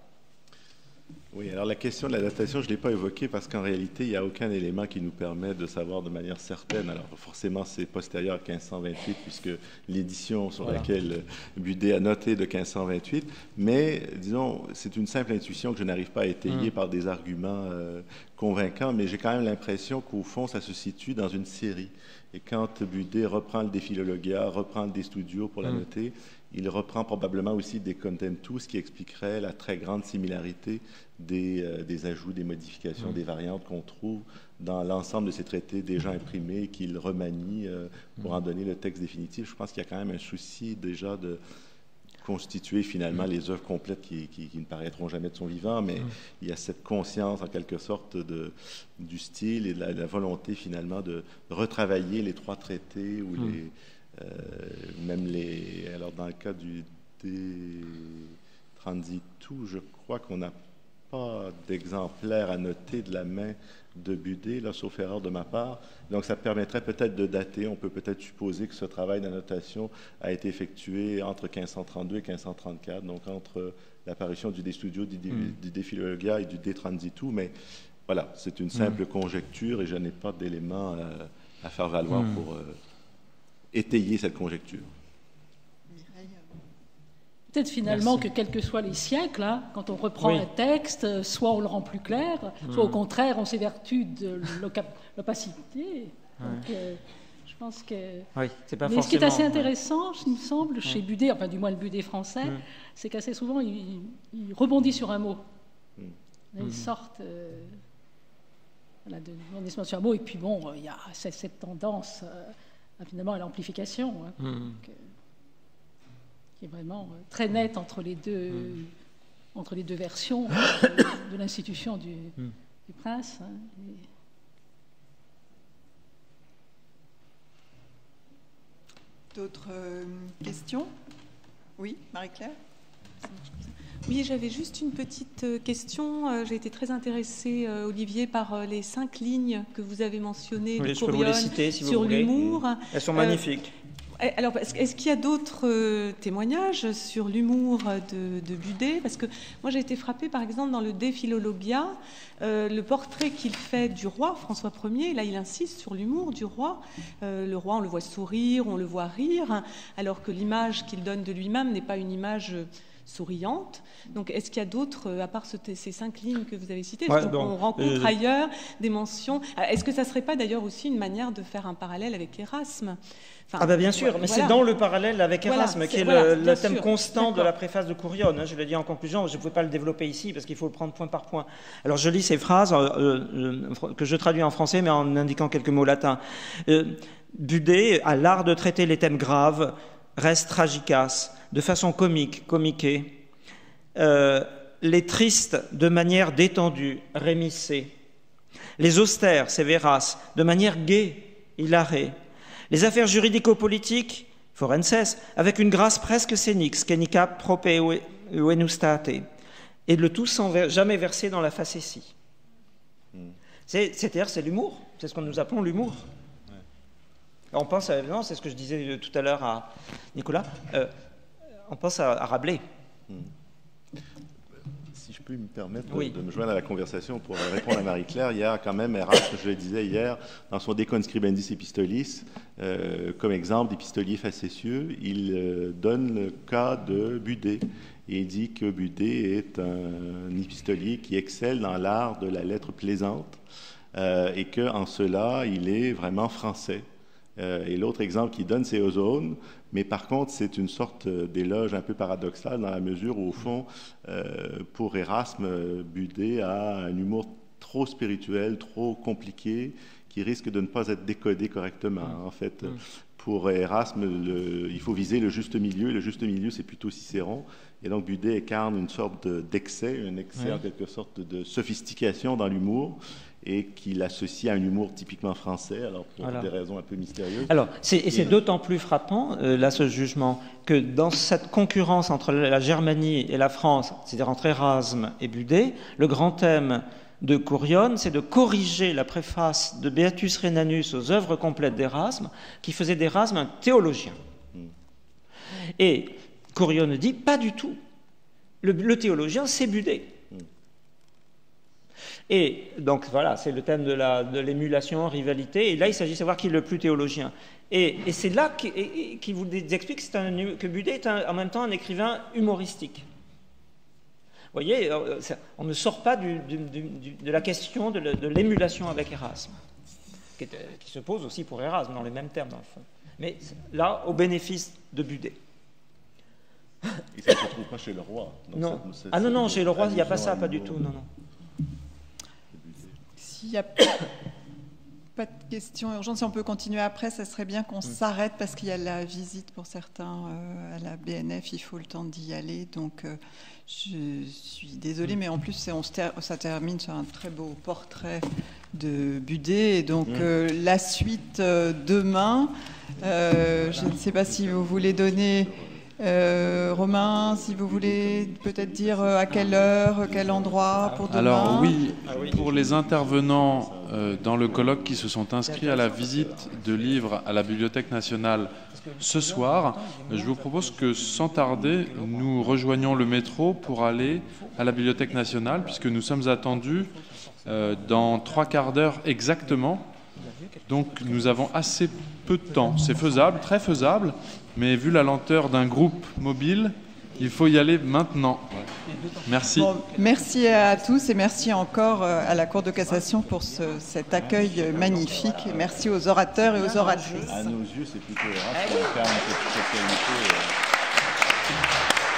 Oui, alors la question de la datation, je ne l'ai pas évoquée parce qu'en réalité, il n'y a aucun élément qui nous permet de savoir de manière certaine. Alors forcément, c'est postérieur à quinze cent vingt-huit puisque l'édition sur voilà. laquelle Budé a noté de quinze cent vingt-huit. Mais disons, c'est une simple intuition que je n'arrive pas à étayer mmh. par des arguments euh, convaincants. Mais j'ai quand même l'impression qu'au fond, ça se situe dans une série. Et quand Budé reprend le De philologia, reprend le De studio pour la mmh. noter, il reprend probablement aussi De contemptu, ce qui expliquerait la très grande similarité des, euh, des ajouts, des modifications, mmh. des variantes qu'on trouve dans l'ensemble de ces traités déjà imprimés qu'il remanie euh, pour mmh. en donner le texte définitif. Je pense qu'il y a quand même un souci déjà de constituer finalement mmh. les œuvres complètes qui, qui, qui ne paraîtront jamais de son vivant, mais mmh. il y a cette conscience en quelque sorte de, du style et de la, de la volonté finalement de retravailler les trois traités ou mmh. les... Euh, même les... Alors, dans le cas du De Transitu, je crois qu'on n'a pas d'exemplaire à noter de la main de Budé, là, sauf erreur de ma part. Donc, ça permettrait peut-être de dater. On peut peut-être supposer que ce travail d'annotation a été effectué entre quinze cent trente-deux et quinze cent trente-quatre, donc entre l'apparition du De studio, du De philologia et du De Transitu. Mais voilà, c'est une simple mm. conjecture et je n'ai pas d'éléments euh, à faire valoir mm. pour... Euh, étayer cette conjecture. Peut-être finalement Merci. que quels que soient les siècles, hein, quand on reprend oui. un texte, soit on le rend plus clair, mmh. soit au contraire on s'évertue de l'opacité. Oui. Euh, je pense que... Oui, c'est pas forcément... Mais ce qui est assez intéressant, ouais. il me semble, chez ouais. Budé, enfin du moins le Budé français, mmh. c'est qu'assez souvent il, il rebondit sur un mot. Mmh. Il sort... Euh, voilà, de rebondissement sur un mot, et puis bon, il y a cette tendance... Euh, finalement à l'amplification, hein, mmh. qui est vraiment euh, très nette entre les deux, mmh. entre les deux versions euh, de, de l'institution du, mmh. du prince. Hein, et... D'autres euh, questions? Oui, Marie-Claire? Oui, j'avais juste une petite question. J'ai été très intéressée, Olivier, par les cinq lignes que vous avez mentionnées oui, de Coriolan si sur l'humour. Elles sont magnifiques. Euh, alors, est-ce qu'il y a d'autres témoignages sur l'humour de, de Budé? Parce que moi, j'ai été frappée, par exemple, dans le De philologia, euh, le portrait qu'il fait du roi, François Premier. Là, il insiste sur l'humour du roi. Euh, le roi, on le voit sourire, on le voit rire, alors que l'image qu'il donne de lui-même n'est pas une image... souriante. Donc, est-ce qu'il y a d'autres, à part ce, ces cinq lignes que vous avez citées, ouais, donc, donc, on rencontre euh, ailleurs des mentions? Est-ce que ça ne serait pas d'ailleurs aussi une manière de faire un parallèle avec Erasme? Enfin, ah ben bien sûr, mais voilà. c'est dans le parallèle avec Erasme, voilà, qui est voilà, le, le thème sûr. constant de la préface de Coriolan. Hein, je l'ai dit en conclusion, je ne pouvais pas le développer ici parce qu'il faut le prendre point par point. Alors je lis ces phrases euh, euh, que je traduis en français, mais en indiquant quelques mots latins. Euh, Budé a l'art de traiter les thèmes graves, reste tragicas, de façon comique, comiquée, euh, les tristes de manière détendue, rémissée, les austères, sévéras, de manière gaie, hilare. Les affaires juridico-politiques, forenses, avec une grâce presque scénique, scenica prope venustate, et le tout sans ver, jamais verser dans la facétie. Mm. C'est-à-dire, c'est l'humour, c'est ce que nous appelons l'humour. Ouais. On pense, à, non, c'est ce que je disais tout à l'heure à Nicolas, euh, on pense à, à Rabelais. Mm. Si je peux me permettre de, oui. de me joindre à la conversation pour répondre à Marie-Claire, il y a quand même Erasme, je le disais hier, dans son De conscribendis epistolis, euh, comme exemple d'épistolier facétieux, il euh, donne le cas de Budé. Et il dit que Budé est un, un épistolier qui excelle dans l'art de la lettre plaisante euh, et qu'en cela, il est vraiment français. Euh, et l'autre exemple qu'il donne, c'est Ozone, mais par contre, c'est une sorte d'éloge un peu paradoxal dans la mesure où, au fond, euh, pour Erasme, Budé a un humour trop spirituel, trop compliqué, qui risque de ne pas être décodé correctement. En fait, pour Erasme, le, il faut viser le juste milieu, et le juste milieu, c'est plutôt Cicéron. Et donc, Budé incarne une sorte d'excès, un excès, oui. en quelque sorte de sophistication dans l'humour, et qu'il associe à un humour typiquement français, alors pour voilà. des raisons un peu mystérieuses. Alors, et c'est d'autant plus frappant, euh, là, ce jugement, que dans cette concurrence entre la Germanie et la France, c'est-à-dire entre Erasme et Budé, le grand thème de Courion, c'est de corriger la préface de Beatus Rhénanus aux œuvres complètes d'Erasme, qui faisait d'Erasme un théologien. Mm. Et Courion ne dit pas du tout. Le, le théologien, c'est Budé. Mm. Et donc voilà, c'est le thème de l'émulation, de rivalité, et là il s'agit de savoir qui est le plus théologien. Et, et c'est là qu'il qui vous explique que, un, que Budé est un, en même temps un écrivain humoristique. Vous voyez, on ne sort pas du, du, du, de la question de l'émulation avec Erasme, qui, est, qui se pose aussi pour Erasme, dans les mêmes termes dans le fond. Mais là, au bénéfice de Budé. Et ça ne se retrouve pas chez le roi. Donc non. Ça, ça, ah non, non, chez le roi, il n'y a pas ça, pas du tout, non, non. S'il n'y a pas de questions urgentes, si on peut continuer après, ça serait bien qu'on mmh. s'arrête parce qu'il y a la visite pour certains euh, à la B N F, il faut le temps d'y aller. Donc euh, je suis désolée, mmh. mais en plus on se ter ça termine sur un très beau portrait de Budé. Et donc mmh. euh, la suite euh, demain, euh, voilà. je ne sais pas si vous voulez donner... Euh, Romain, si vous voulez peut-être dire à quelle heure, quel endroit pour demain. Alors oui, pour les intervenants euh, dans le colloque qui se sont inscrits à la visite de livres à la Bibliothèque nationale ce soir, je vous propose que sans tarder, nous rejoignions le métro pour aller à la Bibliothèque nationale puisque nous sommes attendus euh, dans trois quarts d'heure exactement. Donc nous avons assez peu de temps. C'est faisable, très faisable, mais vu la lenteur d'un groupe mobile, il faut y aller maintenant. Merci. Bon, merci à tous et merci encore à la Cour de cassation pour ce, cet accueil magnifique. Et merci aux orateurs et aux oratrices. À nos yeux, c'est plutôt rare.